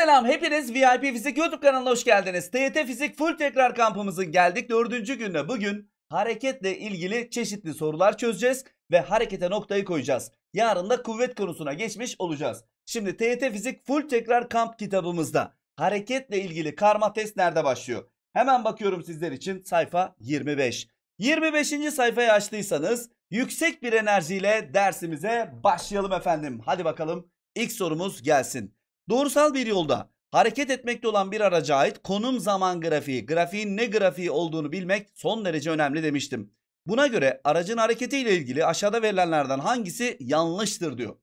Selam hepiniz, VIP Fizik YouTube kanalına hoş geldiniz. TYT Fizik Full Tekrar Kampımızın geldik 4. gününe. Bugün hareketle ilgili çeşitli sorular çözeceğiz ve harekete noktayı koyacağız. Yarın da kuvvet konusuna geçmiş olacağız. Şimdi TYT Fizik Full Tekrar Kamp kitabımızda hareketle ilgili karma test nerede başlıyor? Hemen bakıyorum sizler için, sayfa 25. 25. sayfayı açtıysanız yüksek bir enerjiyle dersimize başlayalım efendim. Hadi bakalım, ilk sorumuz gelsin. Doğrusal bir yolda hareket etmekte olan bir araca ait konum zaman grafiği, grafiğin ne grafiği olduğunu bilmek son derece önemli demiştim. Buna göre aracın hareketiyle ilgili aşağıda verilenlerden hangisi yanlıştır diyor.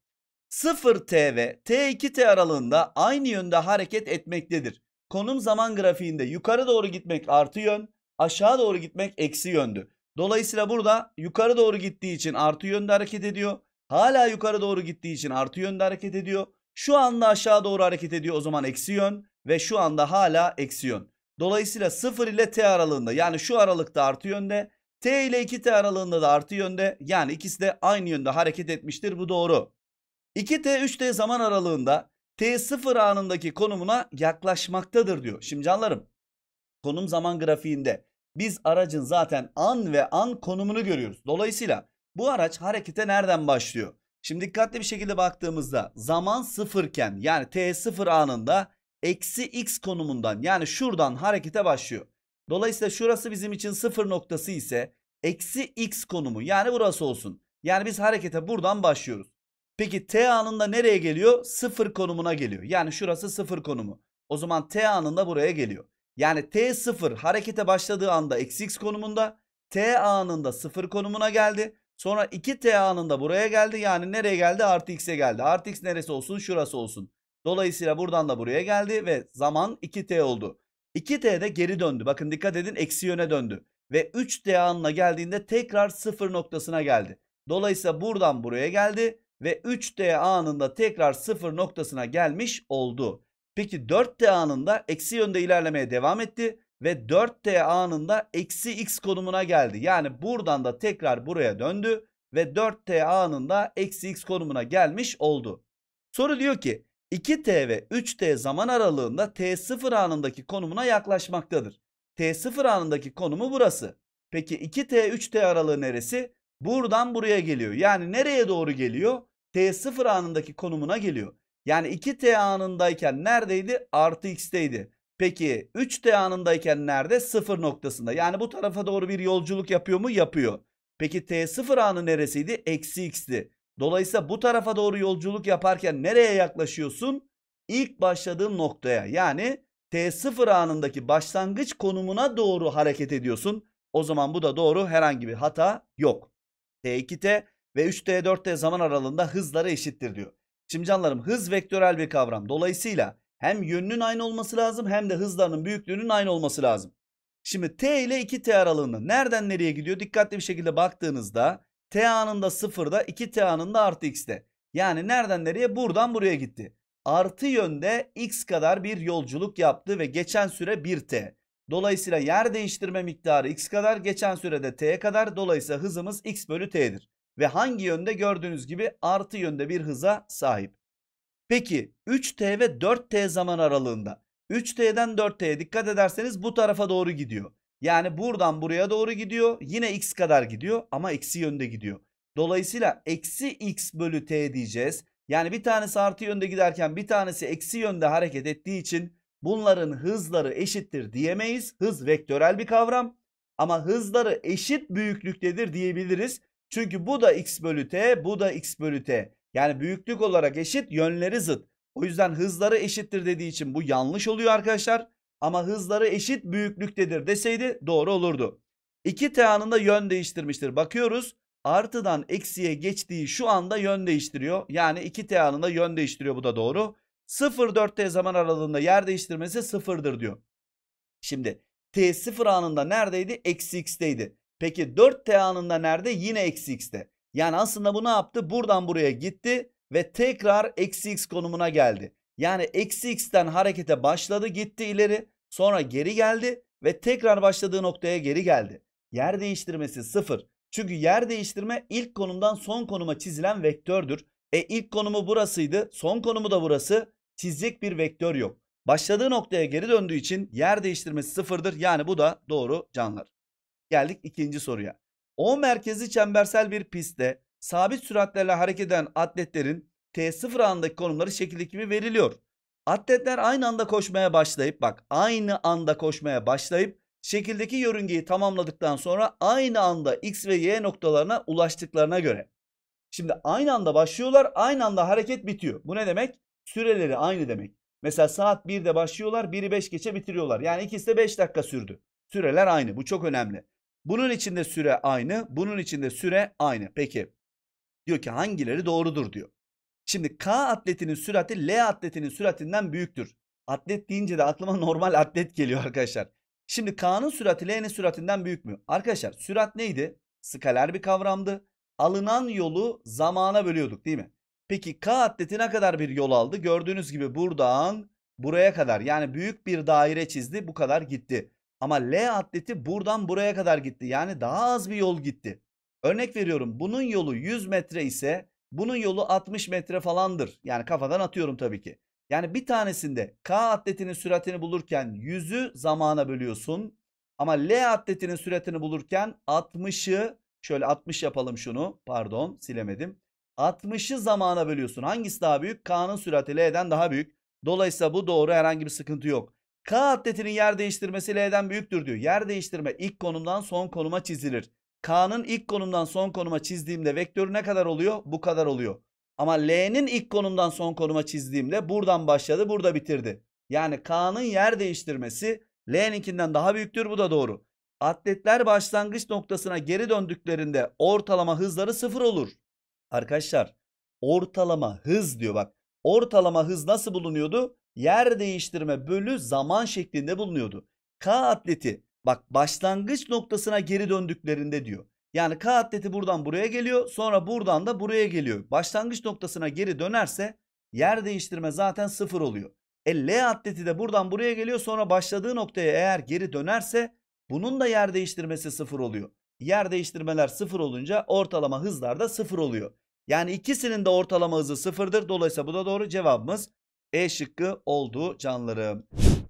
0T ve T2T aralığında aynı yönde hareket etmektedir. Konum zaman grafiğinde yukarı doğru gitmek artı yön, aşağı doğru gitmek eksi yöndü. Dolayısıyla burada yukarı doğru gittiği için artı yönde hareket ediyor. Hala yukarı doğru gittiği için artı yönde hareket ediyor. Şu anda aşağı doğru hareket ediyor, o zaman eksi yön ve şu anda hala eksi yön. Dolayısıyla 0 ile T aralığında, yani şu aralıkta artı yönde, T ile 2T aralığında da artı yönde, yani ikisi de aynı yönde hareket etmiştir, bu doğru. 2T 3T zaman aralığında T0 anındaki konumuna yaklaşmaktadır diyor. Şimdi canlarım, konum zaman grafiğinde biz aracın zaten an ve an konumunu görüyoruz. Dolayısıyla bu araç harekete nereden başlıyor? Şimdi dikkatli bir şekilde baktığımızda zaman sıfırken, yani T0 anında eksi x konumundan, yani şuradan harekete başlıyor. Dolayısıyla şurası bizim için sıfır noktası ise eksi x konumu, yani burası olsun. Yani biz harekete buradan başlıyoruz. Peki T anında nereye geliyor? Sıfır konumuna geliyor. Yani şurası sıfır konumu. O zaman T anında buraya geliyor. Yani T0 harekete başladığı anda eksi x konumunda, T anında sıfır konumuna geldi. Sonra 2T anında buraya geldi. Yani nereye geldi? Artı x'e geldi. Artı x neresi olsun? Şurası olsun. Dolayısıyla buradan da buraya geldi ve zaman 2T oldu. 2T de geri döndü. Bakın dikkat edin, eksi yöne döndü. Ve 3T anına geldiğinde tekrar sıfır noktasına geldi. Dolayısıyla buradan buraya geldi ve 3T anında tekrar sıfır noktasına gelmiş oldu. Peki 4T anında eksi yönde ilerlemeye devam etti. Ve 4T anında eksi x konumuna geldi. Yani buradan da tekrar buraya döndü. Ve 4T anında eksi x konumuna gelmiş oldu. Soru diyor ki 2T ve 3T zaman aralığında T0 anındaki konumuna yaklaşmaktadır. T0 anındaki konumu burası. Peki 2T 3T aralığı neresi? Buradan buraya geliyor. Yani nereye doğru geliyor? T0 anındaki konumuna geliyor. Yani 2T anındayken neredeydi? Artı x'teydi. Peki 3T anındayken nerede? 0 noktasında. Yani bu tarafa doğru bir yolculuk yapıyor mu? Yapıyor. Peki T0 anı neresiydi? Eksi x'ti. Dolayısıyla bu tarafa doğru yolculuk yaparken nereye yaklaşıyorsun? İlk başladığın noktaya. Yani T0 anındaki başlangıç konumuna doğru hareket ediyorsun. O zaman bu da doğru. Herhangi bir hata yok. T2T ve 3T 4T zaman aralığında hızları eşittir diyor. Şimdi canlarım, hız vektörel bir kavram. Dolayısıyla hem yönünün aynı olması lazım hem de hızlarının büyüklüğünün aynı olması lazım. Şimdi T ile 2T aralığında nereden nereye gidiyor? Dikkatli bir şekilde baktığınızda T anında 0'da, 2T anında artı x'te. Yani nereden nereye? Buradan buraya gitti. Artı yönde x kadar bir yolculuk yaptı ve geçen süre 1T. Dolayısıyla yer değiştirme miktarı x kadar, geçen sürede T'ye kadar. Dolayısıyla hızımız x bölü T'dir. Ve hangi yönde? Gördüğünüz gibi artı yönde bir hıza sahip. Peki 3T ve 4T zaman aralığında 3T'den 4T'ye dikkat ederseniz bu tarafa doğru gidiyor. Yani buradan buraya doğru gidiyor. Yine x kadar gidiyor ama eksi yönde gidiyor. Dolayısıyla eksi x bölü T diyeceğiz. Yani bir tanesi artı yönde giderken bir tanesi eksi yönde hareket ettiği için bunların hızları eşittir diyemeyiz. Hız vektörel bir kavram ama hızları eşit büyüklüktedir diyebiliriz. Çünkü bu da x bölü T, bu da x bölü T. Yani büyüklük olarak eşit, yönleri zıt. O yüzden hızları eşittir dediği için bu yanlış oluyor arkadaşlar. Ama hızları eşit büyüklüktedir deseydi doğru olurdu. 2T anında yön değiştirmiştir. Bakıyoruz, artıdan eksiye geçtiği şu anda yön değiştiriyor. Yani 2T anında yön değiştiriyor, bu da doğru. 0-4T zaman aralığında yer değiştirmesi 0'dır diyor. Şimdi T0 anında neredeydi? Eksi x'teydi. Peki 4T anında nerede? Yine eksi x'te. Yani aslında bu ne yaptı? Buradan buraya gitti ve tekrar eksi x konumuna geldi. Yani eksi x'ten harekete başladı, gitti ileri, sonra geri geldi ve tekrar başladığı noktaya geri geldi. Yer değiştirmesi 0. Çünkü yer değiştirme ilk konumdan son konuma çizilen vektördür. İlk konumu burasıydı, son konumu da burası. Çizecek bir vektör yok. Başladığı noktaya geri döndüğü için yer değiştirmesi sıfırdır. Yani bu da doğru canlar. Geldik ikinci soruya. O merkezi çembersel bir pistte sabit süratlerle hareket eden atletlerin T0 anındaki konumları şekildeki gibi veriliyor. Atletler aynı anda koşmaya başlayıp şekildeki yörüngeyi tamamladıktan sonra aynı anda X ve Y noktalarına ulaştıklarına göre. Şimdi aynı anda başlıyorlar, aynı anda hareket bitiyor. Bu ne demek? Süreleri aynı demek. Mesela saat 1'de başlıyorlar, 1'i 5 geçe bitiriyorlar. Yani ikisi de 5 dakika sürdü. Süreler aynı. Bu çok önemli. Bunun için de süre aynı. Bunun için de süre aynı. Peki diyor ki hangileri doğrudur diyor. Şimdi K atletinin sürati L atletinin süratinden büyüktür. Atlet deyince de aklıma normal atlet geliyor arkadaşlar. Şimdi K'nın sürati L'nin süratinden büyük mü? Arkadaşlar sürat neydi? Skaler bir kavramdı. Alınan yolu zamana bölüyorduk değil mi? Peki K atleti ne kadar bir yol aldı? Gördüğünüz gibi buradan buraya kadar, yani büyük bir daire çizdi, bu kadar gitti. Ama L atleti buradan buraya kadar gitti. Yani daha az bir yol gitti. Örnek veriyorum, bunun yolu 100 metre ise bunun yolu 60 metre falandır. Yani kafadan atıyorum tabii ki. Yani bir tanesinde K atletinin süratini bulurken 100'ü zamana bölüyorsun. Ama L atletinin süratini bulurken 60'ı, şöyle 60 yapalım şunu. Pardon, silemedim. 60'ı zamana bölüyorsun. Hangisi daha büyük? K'nın sürati L'den daha büyük. Dolayısıyla bu doğru, herhangi bir sıkıntı yok. K atletinin yer değiştirmesi L'den büyüktür diyor. Yer değiştirme ilk konumdan son konuma çizilir. K'nın ilk konumdan son konuma çizdiğimde vektörü ne kadar oluyor? Bu kadar oluyor. Ama L'nin ilk konumdan son konuma çizdiğimde buradan başladı, burada bitirdi. Yani K'nın yer değiştirmesi L'ninkinden daha büyüktür. Bu da doğru. Atletler başlangıç noktasına geri döndüklerinde ortalama hızları sıfır olur. Arkadaşlar ortalama hız diyor bak. Ortalama hız nasıl bulunuyordu? Yer değiştirme bölü zaman şeklinde bulunuyordu. K atleti bak başlangıç noktasına geri döndüklerinde diyor. Yani K atleti buradan buraya geliyor, sonra buradan da buraya geliyor. Başlangıç noktasına geri dönerse yer değiştirme zaten sıfır oluyor. L atleti de buradan buraya geliyor, sonra başladığı noktaya eğer geri dönerse bunun da yer değiştirmesi sıfır oluyor. Yer değiştirmeler sıfır olunca ortalama hızlar da sıfır oluyor. Yani ikisinin de ortalama hızı sıfırdır. Dolayısıyla bu da doğru, cevabımız E şıkkı oldu canlarım.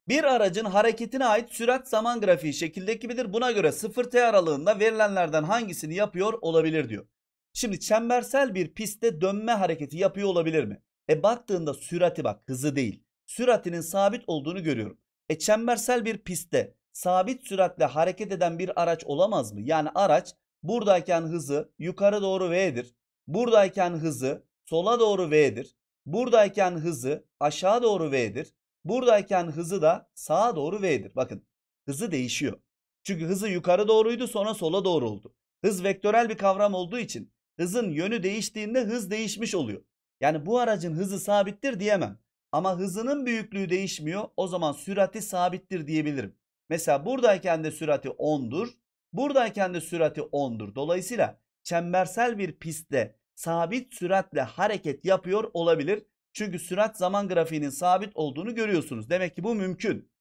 Bir aracın hareketine ait sürat zaman grafiği şekildeki gibidir. Buna göre 0T aralığında verilenlerden hangisini yapıyor olabilir diyor. Şimdi çembersel bir pistte dönme hareketi yapıyor olabilir mi? Baktığında sürati bak, hızı değil. Süratinin sabit olduğunu görüyorum. Çembersel bir pistte sabit süratle hareket eden bir araç olamaz mı? Yani araç buradayken hızı yukarı doğru V'dir. Buradayken hızı sola doğru V'dir. Buradayken hızı aşağı doğru V'dir. Buradayken hızı da sağa doğru V'dir. Bakın hızı değişiyor. Çünkü hızı yukarı doğruydu, sonra sola doğru oldu. Hız vektörel bir kavram olduğu için hızın yönü değiştiğinde hız değişmiş oluyor. Yani bu aracın hızı sabittir diyemem. Ama hızının büyüklüğü değişmiyor. O zaman sürati sabittir diyebilirim. Mesela buradayken de sürati 10'dur. Buradayken de sürati 10'dur. Dolayısıyla çembersel bir pistte sabit süratle hareket yapıyor olabilir. Çünkü sürat zaman grafiğinin sabit olduğunu görüyorsunuz. Demek ki bu mümkün.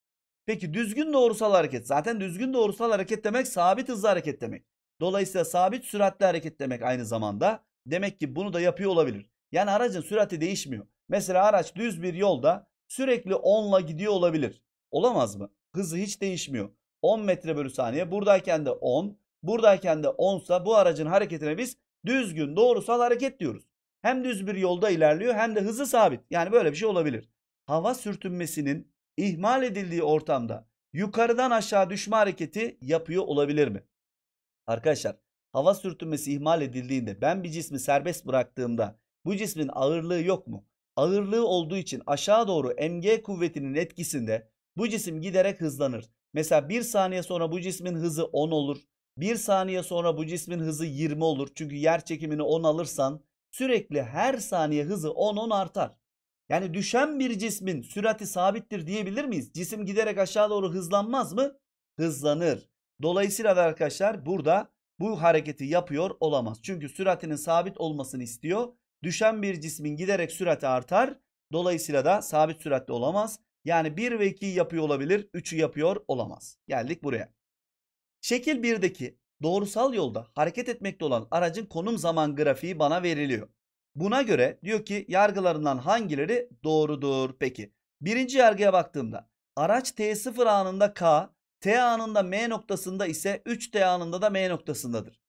Peki düzgün doğrusal hareket. Zaten düzgün doğrusal hareket demek sabit hızlı hareket demek. Dolayısıyla sabit süratle hareket demek aynı zamanda. Demek ki bunu da yapıyor olabilir. Yani aracın sürati değişmiyor. Mesela araç düz bir yolda sürekli 10'la gidiyor olabilir. Olamaz mı? Hızı hiç değişmiyor. 10 metre bölü saniye. Buradayken de 10. Buradayken de 10'sa bu aracın hareketine biz düzgün doğrusal hareket diyoruz. Hem düz bir yolda ilerliyor hem de hızı sabit. Yani böyle bir şey olabilir. Hava sürtünmesinin ihmal edildiği ortamda yukarıdan aşağı düşme hareketi yapıyor olabilir mi? Arkadaşlar hava sürtünmesi ihmal edildiğinde ben bir cismi serbest bıraktığımda bu cismin ağırlığı yok mu? Ağırlığı olduğu için aşağı doğru mg kuvvetinin etkisinde bu cisim giderek hızlanır. Mesela 1 saniye sonra bu cismin hızı 10 olur. 1 saniye sonra bu cismin hızı 20 olur. Çünkü yer çekimini 10 alırsan sürekli her saniye hızı 10-10 artar. Yani düşen bir cismin sürati sabittir diyebilir miyiz? Cisim giderek aşağı doğru hızlanmaz mı? Hızlanır. Dolayısıyla da arkadaşlar burada bu hareketi yapıyor olamaz. Çünkü süratinin sabit olmasını istiyor. Düşen bir cismin giderek sürati artar. Dolayısıyla da sabit süratli olamaz. Yani 1 ve 2'yi yapıyor olabilir. 3'ü yapıyor olamaz. Geldik buraya. Şekil 1'deki doğrusal yolda hareket etmekte olan aracın konum zaman grafiği bana veriliyor. Buna göre diyor ki yargılarından hangileri doğrudur? Peki Birinci yargıya baktığımda araç T0 anında K, T anında M noktasında ise 3T anında da M noktasındadır.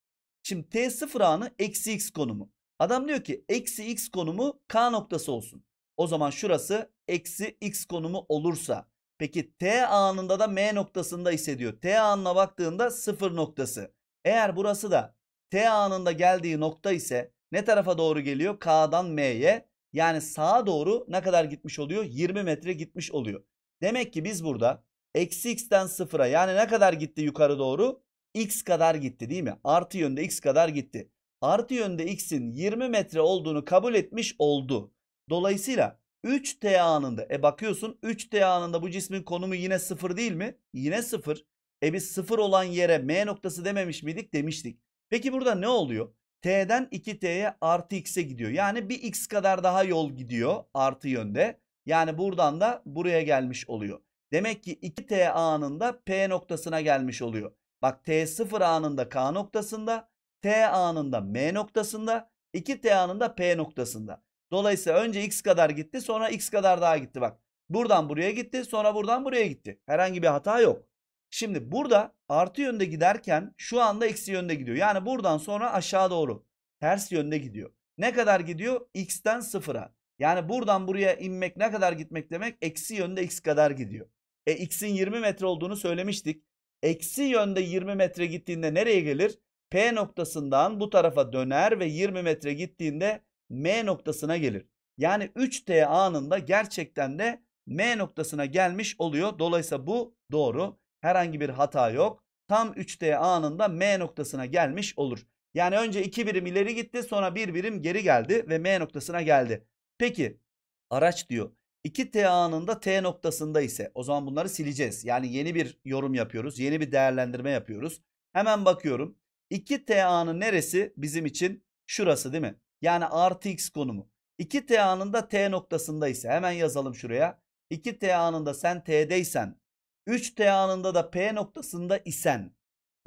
Şimdi T0 anı eksi X konumu. Adam diyor ki eksi X konumu K noktası olsun. O zaman şurası eksi X konumu olursa. Peki T anında da M noktasında ise diyor. T anına baktığında 0 noktası. Eğer burası da T anında geldiği nokta ise ne tarafa doğru geliyor? K'dan M'ye. Yani sağa doğru ne kadar gitmiş oluyor? 20 metre gitmiş oluyor. Demek ki biz burada eksi x'ten sıfıra yani ne kadar gitti yukarı doğru? X kadar gitti değil mi? Artı yönde x kadar gitti. Artı yönde x'in 20 metre olduğunu kabul etmiş oldu. Dolayısıyla 3t anında bakıyorsun 3t anında bu cismin konumu yine 0 değil mi? Yine 0. Biz 0 olan yere m noktası dememiş miydik? Demiştik. Peki burada ne oluyor? T'den 2t'ye artı x'e gidiyor. Yani bir x kadar daha yol gidiyor artı yönde. Yani buradan da buraya gelmiş oluyor. Demek ki 2t anında p noktasına gelmiş oluyor. Bak t0 anında k noktasında, t anında m noktasında, 2t anında p noktasında. Dolayısıyla önce x kadar gitti, sonra x kadar daha gitti. Bak buradan buraya gitti, sonra buradan buraya gitti. Herhangi bir hata yok. Şimdi burada artı yönde giderken şu anda eksi yönde gidiyor. Yani buradan sonra aşağı doğru ters yönde gidiyor. Ne kadar gidiyor? X'ten sıfıra. Yani buradan buraya inmek ne kadar gitmek demek? Eksi yönde x kadar gidiyor. X'in 20 metre olduğunu söylemiştik. Eksi yönde 20 metre gittiğinde nereye gelir? P noktasından bu tarafa döner ve 20 metre gittiğinde M noktasına gelir. Yani 3T anında gerçekten de M noktasına gelmiş oluyor. Dolayısıyla bu doğru. Herhangi bir hata yok. Tam 3T anında M noktasına gelmiş olur. Yani önce 2 birim ileri gitti, sonra 1 birim geri geldi ve M noktasına geldi. Peki araç diyor 2T anında T noktasında ise, o zaman bunları sileceğiz. Yani yeni bir yorum yapıyoruz. Yeni bir değerlendirme yapıyoruz. Hemen bakıyorum. 2T anı neresi? Bizim için şurası değil mi? Yani artı X konumu. 2T anında T noktasında ise hemen yazalım şuraya. 2T anında sen T'deysen, 3T anında da P noktasında isen,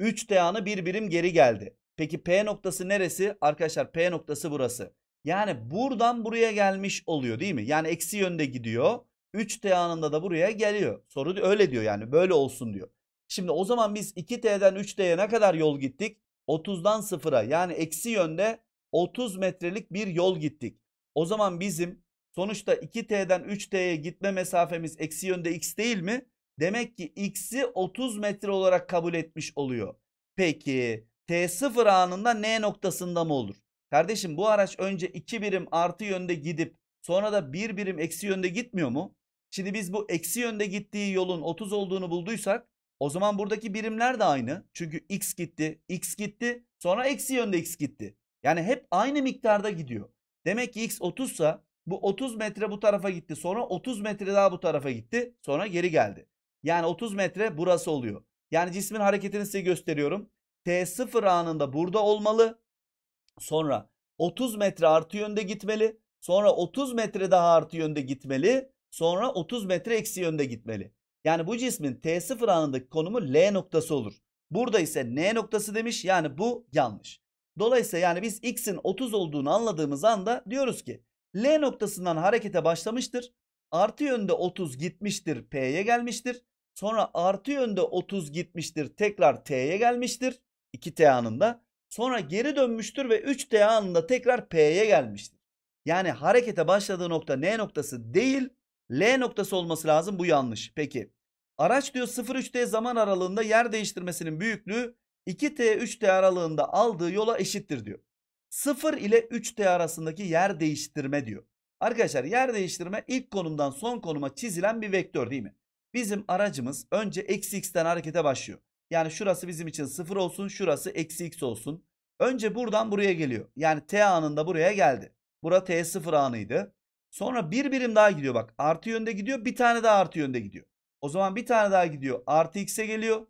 3T anı bir birim geri geldi. Peki P noktası neresi? Arkadaşlar P noktası burası. Yani buradan buraya gelmiş oluyor değil mi? Yani eksi yönde gidiyor. 3T anında da buraya geliyor. Soru öyle diyor, yani böyle olsun diyor. Şimdi o zaman biz 2T'den 3T'ye ne kadar yol gittik? 30'dan 0'a yani eksi yönde 30 metrelik bir yol gittik. O zaman bizim sonuçta 2T'den 3T'ye gitme mesafemiz eksi yönde X değil mi? Demek ki X'i 30 metre olarak kabul etmiş oluyor. Peki T0 anında N noktasında mı olur? Kardeşim bu araç önce 2 birim artı yönde gidip sonra da 1 birim eksi yönde gitmiyor mu? Şimdi biz bu eksi yönde gittiği yolun 30 olduğunu bulduysak o zaman buradaki birimler de aynı. Çünkü X gitti sonra eksi yönde X gitti. Yani hep aynı miktarda gidiyor. Demek ki X 30'sa bu 30 metre bu tarafa gitti, sonra 30 metre daha bu tarafa gitti, sonra geri geldi. Yani 30 metre burası oluyor. Yani cismin hareketini size gösteriyorum. T0 anında burada olmalı. Sonra 30 metre artı yönde gitmeli. Sonra 30 metre daha artı yönde gitmeli. Sonra 30 metre eksi yönde gitmeli. Yani bu cismin T0 anındaki konumu L noktası olur. Burada ise N noktası demiş. Yani bu yanlış. Dolayısıyla yani biz X'in 30 olduğunu anladığımız anda diyoruz ki L noktasından harekete başlamıştır. Artı yönde 30 gitmiştir, P'ye gelmiştir. Sonra artı yönde 30 gitmiştir, tekrar T'ye gelmiştir. 2T anında. Sonra geri dönmüştür ve 3T anında tekrar P'ye gelmiştir. Yani harekete başladığı nokta N noktası değil, L noktası olması lazım. Bu yanlış. Peki araç diyor 0-3T zaman aralığında yer değiştirmesinin büyüklüğü 2T-3T aralığında aldığı yola eşittir diyor. 0 ile 3T arasındaki yer değiştirme diyor. Arkadaşlar yer değiştirme ilk konumdan son konuma çizilen bir vektör değil mi? Bizim aracımız önce eksi x'ten harekete başlıyor. Yani şurası bizim için 0 olsun, şurası eksi x olsun. Önce buradan buraya geliyor. Yani t anında buraya geldi. Bura t0 anıydı. Sonra bir birim daha gidiyor bak. Artı yönde gidiyor, bir tane daha artı yönde gidiyor. O zaman bir tane daha gidiyor. Artı x'e geliyor.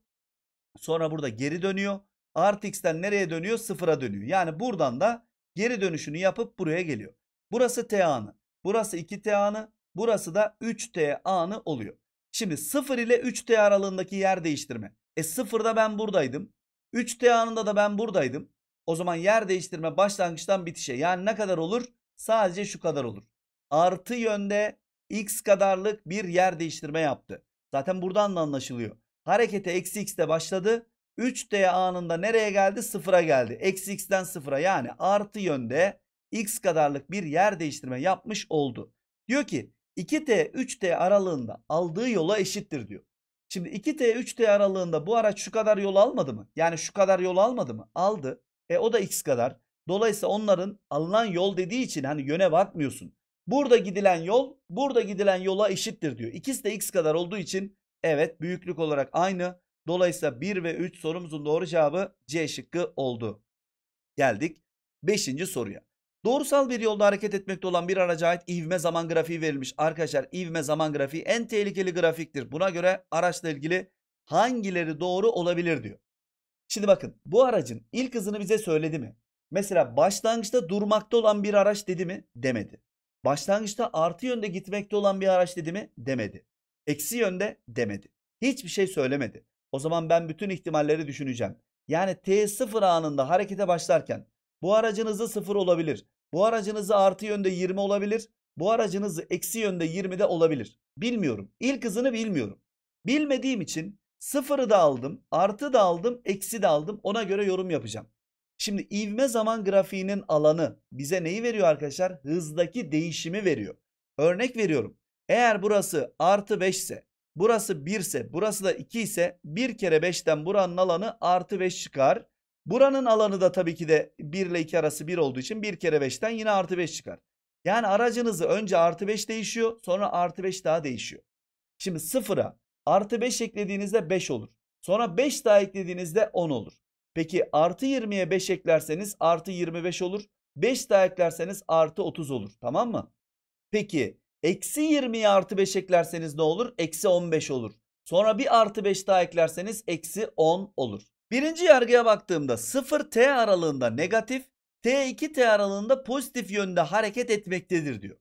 Sonra burada geri dönüyor. Artı x'ten nereye dönüyor? 0'a dönüyor. Yani buradan da geri dönüşünü yapıp buraya geliyor. Burası t anı. Burası 2T anı, burası da 3T anı oluyor. Şimdi 0 ile 3T aralığındaki yer değiştirme. 0'da ben buradaydım. 3T anında da ben buradaydım. O zaman yer değiştirme başlangıçtan bitişe. Yani ne kadar olur? Sadece şu kadar olur. Artı yönde x kadarlık bir yer değiştirme yaptı. Zaten buradan da anlaşılıyor. Harekete eksi x'te başladı. 3D anında nereye geldi? Sıfıra geldi. Eksi x'ten sıfıra, yani artı yönde x kadarlık bir yer değiştirme yapmış oldu. Diyor ki 2T 3T aralığında aldığı yola eşittir diyor. Şimdi 2T 3T aralığında bu araç şu kadar yol almadı mı? Yani şu kadar yol almadı mı? Aldı. O da x kadar. Dolayısıyla onların alınan yol dediği için hani yöne bakmıyorsun. Burada gidilen yol burada gidilen yola eşittir diyor. İkisi de x kadar olduğu için evet büyüklük olarak aynı. Dolayısıyla 1 ve 3 sorumuzun doğru cevabı C şıkkı oldu. Geldik 5. soruya. Doğrusal bir yolda hareket etmekte olan bir araca ait ivme zaman grafiği verilmiş. Arkadaşlar ivme zaman grafiği en tehlikeli grafiktir. Buna göre araçla ilgili hangileri doğru olabilir diyor. Şimdi bakın, bu aracın ilk hızını bize söyledi mi? Mesela başlangıçta durmakta olan bir araç dedi mi? Demedi. Başlangıçta artı yönde gitmekte olan bir araç dedi mi? Demedi. Eksi yönde demedi. Hiçbir şey söylemedi. O zaman ben bütün ihtimalleri düşüneceğim. Yani T0 anında harekete başlarken bu aracın hızı 0 olabilir. Bu aracın hızı artı yönde 20 olabilir. Bu aracın hızı eksi yönde 20 de olabilir. Bilmiyorum. İlk hızını bilmiyorum. Bilmediğim için 0'ı da aldım, artı da aldım, eksi de aldım. Ona göre yorum yapacağım. Şimdi ivme zaman grafiğinin alanı bize neyi veriyor arkadaşlar? Hızdaki değişimi veriyor. Örnek veriyorum. Eğer burası artı 5 ise, burası 1 ise, burası da 2 ise 1 kere 5'ten buranın alanı artı 5 çıkar. Buranın alanı da tabii ki de 1 ile 2 arası 1 olduğu için 1 kere 5'ten yine artı 5 çıkar. Yani aracınızı önce artı 5 değişiyor, sonra artı 5 daha değişiyor. Şimdi 0'a artı 5 eklediğinizde 5 olur. Sonra 5 daha eklediğinizde 10 olur. Peki artı 20'ye 5 eklerseniz artı 25 olur. 5 daha eklerseniz artı 30 olur. Tamam mı? Peki eksi 20'ye artı 5 eklerseniz ne olur? Eksi 15 olur. Sonra bir artı 5 daha eklerseniz eksi 10 olur. Birinci yargıya baktığımda 0T aralığında negatif, T2T aralığında pozitif yönde hareket etmektedir diyor.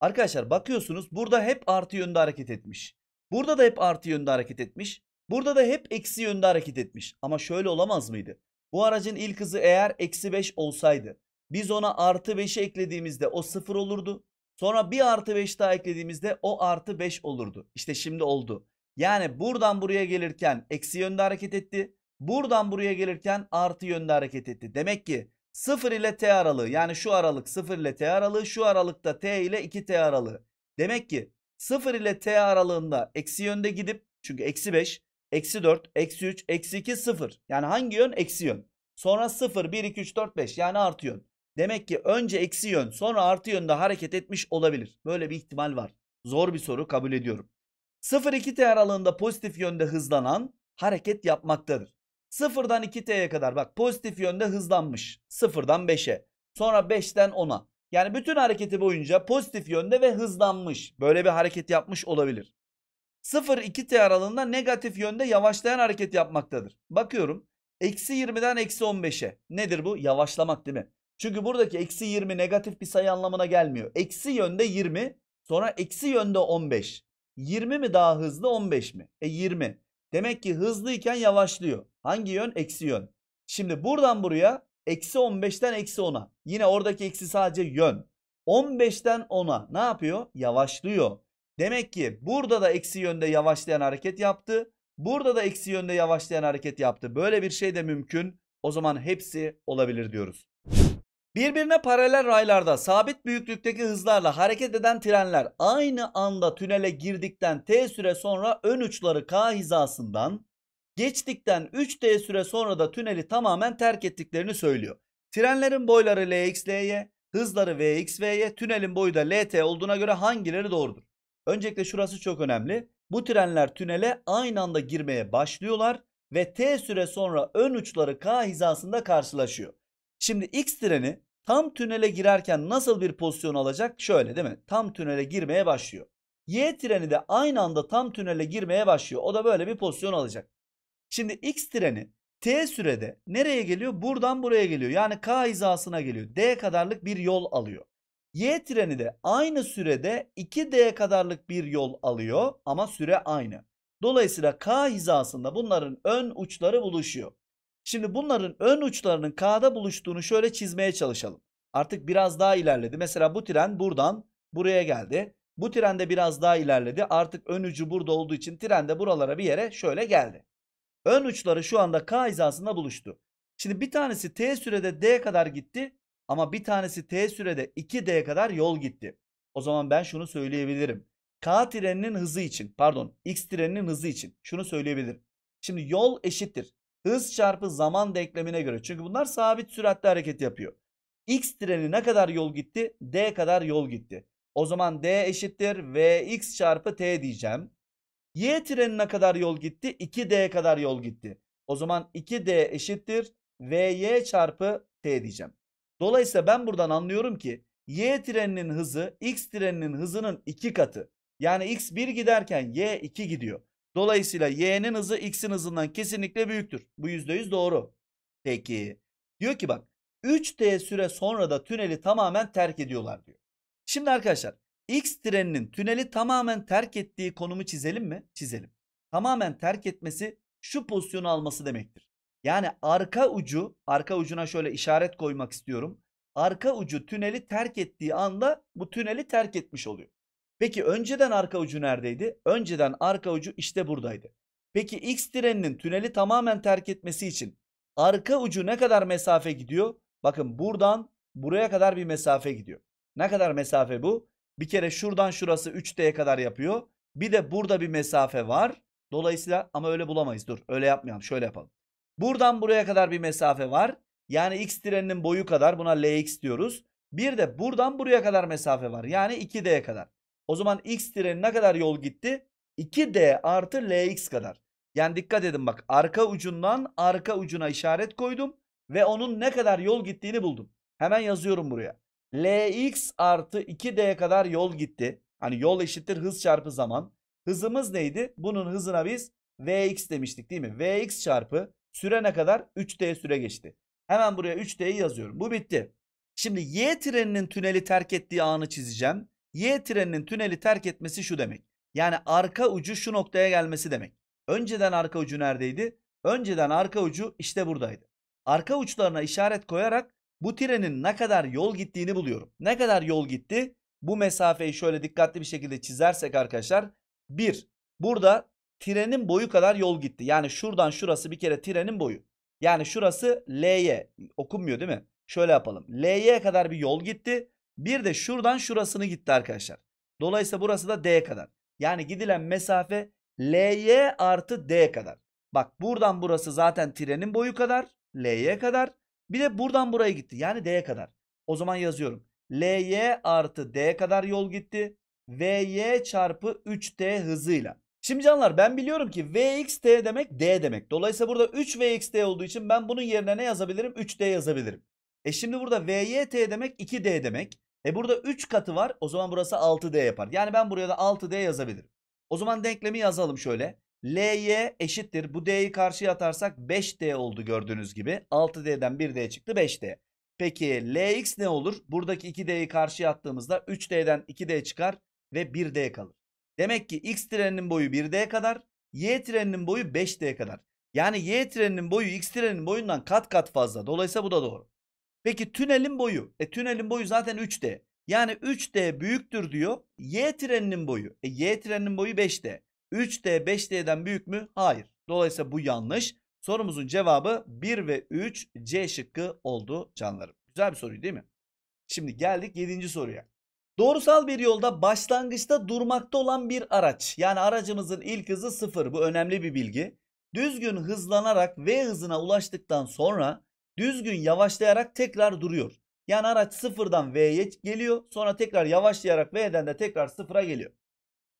Arkadaşlar bakıyorsunuz burada hep artı yönde hareket etmiş. Burada da hep artı yönde hareket etmiş. Burada da hep eksi yönde hareket etmiş. Ama şöyle olamaz mıydı? Bu aracın ilk hızı eğer eksi 5 olsaydı, biz ona artı 5'i eklediğimizde o 0 olurdu. Sonra bir artı 5 daha eklediğimizde o artı 5 olurdu. İşte şimdi oldu. Yani buradan buraya gelirken eksi yönde hareket etti. Buradan buraya gelirken artı yönde hareket etti. Demek ki 0 ile T aralığı, yani şu aralık 0 ile T aralığı, şu aralıkta T ile 2T aralığı. Demek ki 0 ile T aralığında eksi yönde gidip, çünkü eksi 5, eksi 4, eksi 3, eksi 2, 0. Yani hangi yön? Eksi yön. Sonra 0, 1, 2, 3, 4, 5, yani artı yön. Demek ki önce eksi yön sonra artı yönde hareket etmiş olabilir. Böyle bir ihtimal var. Zor bir soru, kabul ediyorum. 0-2T aralığında pozitif yönde hızlanan hareket yapmaktadır. 0'dan 2T'ye kadar bak pozitif yönde hızlanmış. 0'dan 5'e. Sonra 5'ten 10'a. Yani bütün hareketi boyunca pozitif yönde ve hızlanmış. Böyle bir hareket yapmış olabilir. 0-2T aralığında negatif yönde yavaşlayan hareket yapmaktadır. Bakıyorum. Eksi 20'den eksi 15'e. Nedir bu? Yavaşlamak değil mi? Çünkü buradaki eksi 20 negatif bir sayı anlamına gelmiyor. Eksi yönde 20. Sonra eksi yönde 15. 20 mi daha hızlı 15 mi? 20. Demek ki hızlıyken yavaşlıyor. Hangi yön? Eksi yön. Şimdi buradan buraya eksi 15'ten eksi 10'a. Yine oradaki eksi sadece yön. 15'ten 10'a ne yapıyor? Yavaşlıyor. Demek ki burada da eksi yönde yavaşlayan hareket yaptı. Burada da eksi yönde yavaşlayan hareket yaptı. Böyle bir şey de mümkün. O zaman hepsi olabilir diyoruz. Birbirine paralel raylarda sabit büyüklükteki hızlarla hareket eden trenler aynı anda tünele girdikten t süre sonra ön uçları k hizasından geçtikten 3t süre sonra da tüneli tamamen terk ettiklerini söylüyor. Trenlerin boyları lx, ly, hızları vx, vy, tünelin boyu da lt olduğuna göre hangileri doğrudur? Öncelikle şurası çok önemli. Bu trenler tünele aynı anda girmeye başlıyorlar ve t süre sonra ön uçları k hizasında karşılaşıyor. Şimdi X treni tam tünele girerken nasıl bir pozisyon alacak? Şöyle değil mi? Tam tünele girmeye başlıyor. Y treni de aynı anda tam tünele girmeye başlıyor. O da böyle bir pozisyon alacak. Şimdi X treni T sürede nereye geliyor? Buradan buraya geliyor. Yani K hizasına geliyor. D kadarlık bir yol alıyor. Y treni de aynı sürede 2D kadarlık bir yol alıyor ama süre aynı. Dolayısıyla K hizasında bunların ön uçları buluşuyor. Şimdi bunların ön uçlarının K'da buluştuğunu şöyle çizmeye çalışalım. Artık biraz daha ilerledi. Mesela bu tren buradan buraya geldi. Bu trende biraz daha ilerledi. Artık ön ucu burada olduğu için tren de buralara bir yere şöyle geldi. Ön uçları şu anda K hizasında buluştu. Şimdi bir tanesi T sürede D kadar gitti ama bir tanesi T sürede 2D kadar yol gitti. O zaman ben şunu söyleyebilirim. K treninin hızı için, pardon, X treninin hızı için şunu söyleyebilirim. Şimdi yol eşittir hız çarpı zaman denklemine göre. Çünkü bunlar sabit süratle hareket yapıyor. X treni ne kadar yol gitti? D kadar yol gitti. O zaman D eşittir Vx çarpı T diyeceğim. Y treni ne kadar yol gitti? 2D kadar yol gitti. O zaman 2D eşittir Vy çarpı T diyeceğim. Dolayısıyla ben buradan anlıyorum ki Y treninin hızı X treninin hızının 2 katı. Yani X 1 giderken Y 2 gidiyor. Dolayısıyla Y'nin hızı X'in hızından kesinlikle büyüktür. Bu %100 doğru. Peki. Diyor ki bak 3T süre sonra da tüneli tamamen terk ediyorlar diyor. Şimdi arkadaşlar X treninin tüneli tamamen terk ettiği konumu çizelim mi? Çizelim. Tamamen terk etmesi şu pozisyonu alması demektir. Yani arka ucu, arka ucuna şöyle işaret koymak istiyorum. Arka ucu tüneli terk ettiği anda bu tüneli terk etmiş oluyor. Peki önceden arka ucu neredeydi? Önceden arka ucu işte buradaydı. Peki X treninin tüneli tamamen terk etmesi için arka ucu ne kadar mesafe gidiyor? Bakın buradan buraya kadar bir mesafe gidiyor. Ne kadar mesafe bu? Bir kere şuradan şurası 3D'ye kadar yapıyor. Bir de burada bir mesafe var. Dolayısıyla ama öyle bulamayız. Dur öyle yapmayalım. Şöyle yapalım. Buradan buraya kadar bir mesafe var. Yani X treninin boyu kadar. Buna Lx diyoruz. Bir de buradan buraya kadar mesafe var. Yani 2D'ye kadar. O zaman X treni ne kadar yol gitti? 2D artı Lx kadar. Yani dikkat edin bak. Arka ucundan arka ucuna işaret koydum. Ve onun ne kadar yol gittiğini buldum. Hemen yazıyorum buraya. Lx artı 2D kadar yol gitti. Hani yol eşittir hız çarpı zaman. Hızımız neydi? Bunun hızına biz Vx demiştik değil mi? Vx çarpı süre ne kadar? 3D süre geçti. Hemen buraya 3D'yi yazıyorum. Bu bitti. Şimdi Y treninin tüneli terk ettiği anı çizeceğim. Y treninin tüneli terk etmesi şu demek. Yani arka ucu şu noktaya gelmesi demek. Önceden arka ucu neredeydi? Önceden arka ucu işte buradaydı. Arka uçlarına işaret koyarak bu trenin ne kadar yol gittiğini buluyorum. Ne kadar yol gitti? Bu mesafeyi şöyle dikkatli bir şekilde çizersek arkadaşlar. 1. Burada trenin boyu kadar yol gitti. Yani şuradan şurası bir kere trenin boyu. Yani şurası L'ye. Okunmuyor değil mi? Şöyle yapalım. L'ye kadar bir yol gitti. Bir de şuradan şurasını gitti arkadaşlar. Dolayısıyla burası da D kadar. Yani gidilen mesafe L'ye artı D kadar. Bak buradan burası zaten trenin boyu kadar. L'ye kadar. Bir de buradan buraya gitti. Yani D'ye kadar. O zaman yazıyorum. L'ye artı D kadar yol gitti. Vy çarpı 3T hızıyla. Şimdi canlar ben biliyorum ki Vxt demek D demek. Dolayısıyla burada 3Vxt olduğu için ben bunun yerine ne yazabilirim? 3D yazabilirim. E şimdi burada Vyt demek 2D demek. E burada 3 katı var. O zaman burası 6D yapar. Yani ben buraya da 6D yazabilirim. O zaman denklemi yazalım şöyle. Ly eşittir. Bu D'yi karşıya atarsak 5D oldu gördüğünüz gibi. 6D'den 1D çıktı 5D. Peki Lx ne olur? Buradaki 2D'yi karşıya attığımızda 3D'den 2D çıkar ve 1D kalır. Demek ki X treninin boyu 1D kadar, Y treninin boyu 5D kadar. Yani Y treninin boyu X treninin boyundan kat kat fazla. Dolayısıyla bu da doğru. Peki tünelin boyu. Tünelin boyu zaten 3D. Yani 3D büyüktür diyor. Y treninin boyu. Y treninin boyu 5D. 3D 5D'den büyük mü? Hayır. Dolayısıyla bu yanlış. Sorumuzun cevabı 1 ve 3 C şıkkı oldu canlarım. Güzel bir soru değil mi? Şimdi geldik 7. soruya. Doğrusal bir yolda başlangıçta durmakta olan bir araç. Yani aracımızın ilk hızı 0. Bu önemli bir bilgi. Düzgün hızlanarak V hızına ulaştıktan sonra düzgün yavaşlayarak tekrar duruyor. Yani araç 0'dan V'ye geliyor. Sonra tekrar yavaşlayarak V'den de tekrar 0'a geliyor.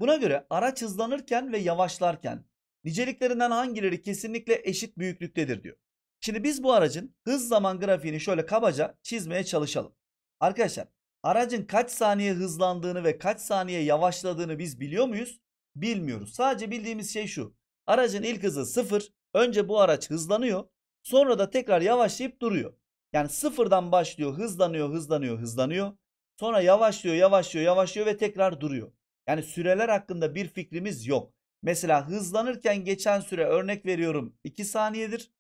Buna göre araç hızlanırken ve yavaşlarken niceliklerinden hangileri kesinlikle eşit büyüklüktedir diyor. Şimdi biz bu aracın hız zaman grafiğini şöyle kabaca çizmeye çalışalım. Arkadaşlar aracın kaç saniye hızlandığını ve kaç saniye yavaşladığını biz biliyor muyuz? Bilmiyoruz. Sadece bildiğimiz şey şu. Aracın ilk hızı 0. Önce bu araç hızlanıyor. Sonra da tekrar yavaşlayıp duruyor. Yani 0'dan başlıyor, hızlanıyor. Sonra yavaşlıyor ve tekrar duruyor. Yani süreler hakkında bir fikrimiz yok. Mesela hızlanırken geçen süre örnek veriyorum 2 saniyedir.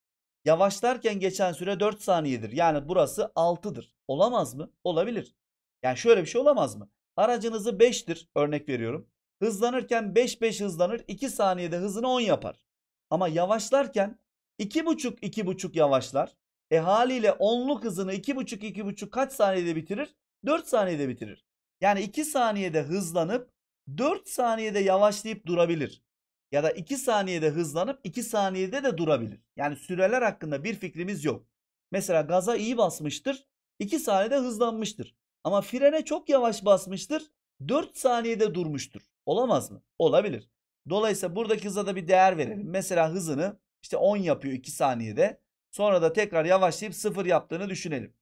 Yavaşlarken geçen süre 4 saniyedir. Yani burası 6'dır. Olamaz mı? Olabilir. Yani şöyle bir şey olamaz mı? Aracınızı 5'tir örnek veriyorum. Hızlanırken 5 hızlanır. 2 saniyede hızını 10 yapar. Ama yavaşlarken 2,5 yavaşlar. Haliyle 10'luk hızını 2,5 kaç saniyede bitirir? 4 saniyede bitirir. Yani 2 saniyede hızlanıp 4 saniyede yavaşlayıp durabilir. Ya da 2 saniyede hızlanıp 2 saniyede de durabilir. Yani süreler hakkında bir fikrimiz yok. Mesela gaza iyi basmıştır. 2 saniyede hızlanmıştır. Ama frene çok yavaş basmıştır. 4 saniyede durmuştur. Olamaz mı? Olabilir. Dolayısıyla buradaki hıza da bir değer verelim. Mesela hızını işte 10 yapıyor 2 saniyede. Sonra da tekrar yavaşlayıp 0 yaptığını düşünelim.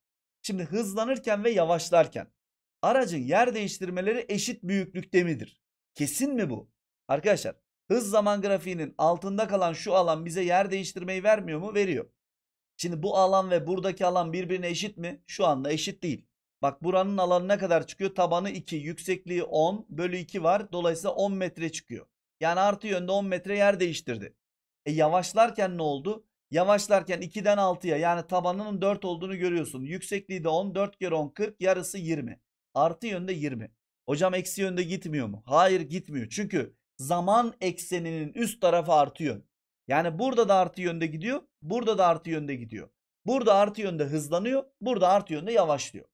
Şimdi hızlanırken ve yavaşlarken aracın yer değiştirmeleri eşit büyüklükte midir? Kesin mi bu? Arkadaşlar hız zaman grafiğinin altında kalan şu alan bize yer değiştirmeyi vermiyor mu? Veriyor. Şimdi bu alan ve buradaki alan birbirine eşit mi? Şu anda eşit değil. Bak buranın alanı ne kadar çıkıyor? Tabanı 2, yüksekliği 10 bölü 2 var. Dolayısıyla 10 metre çıkıyor. Yani artı yönde 10 metre yer değiştirdi. Yavaşlarken ne oldu? Yavaşlarken 2'den 6'ya yani tabanının 4 olduğunu görüyorsun. Yüksekliği de 10, 4 kere 10, 40, yarısı 20. Artı yönde 20. Hocam eksi yönde gitmiyor mu? Hayır gitmiyor. Çünkü zaman ekseninin üst tarafı artı yön. Yani burada da artı yönde gidiyor. Burada da artı yönde gidiyor. Burada artı yönde hızlanıyor. Burada artı yönde yavaşlıyor.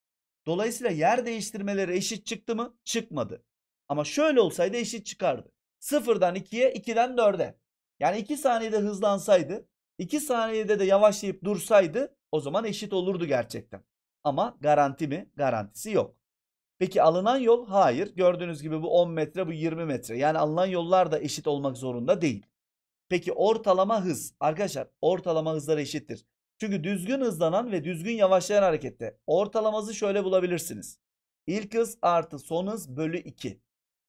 Dolayısıyla yer değiştirmeleri eşit çıktı mı? Çıkmadı. Ama şöyle olsaydı eşit çıkardı. 0'dan 2'ye, 2'den 4'e. Yani 2 saniyede hızlansaydı, 2 saniyede de yavaşlayıp dursaydı o zaman eşit olurdu gerçekten. Ama garanti mi? Garantisi yok. Peki alınan yol? Hayır. Gördüğünüz gibi bu 10 metre, bu 20 metre. Yani alınan yollar da eşit olmak zorunda değil. Peki ortalama hız? Arkadaşlar ortalama hızlar eşittir. Çünkü düzgün hızlanan ve düzgün yavaşlayan harekette ortalama hızı şöyle bulabilirsiniz. İlk hız artı son hız bölü 2.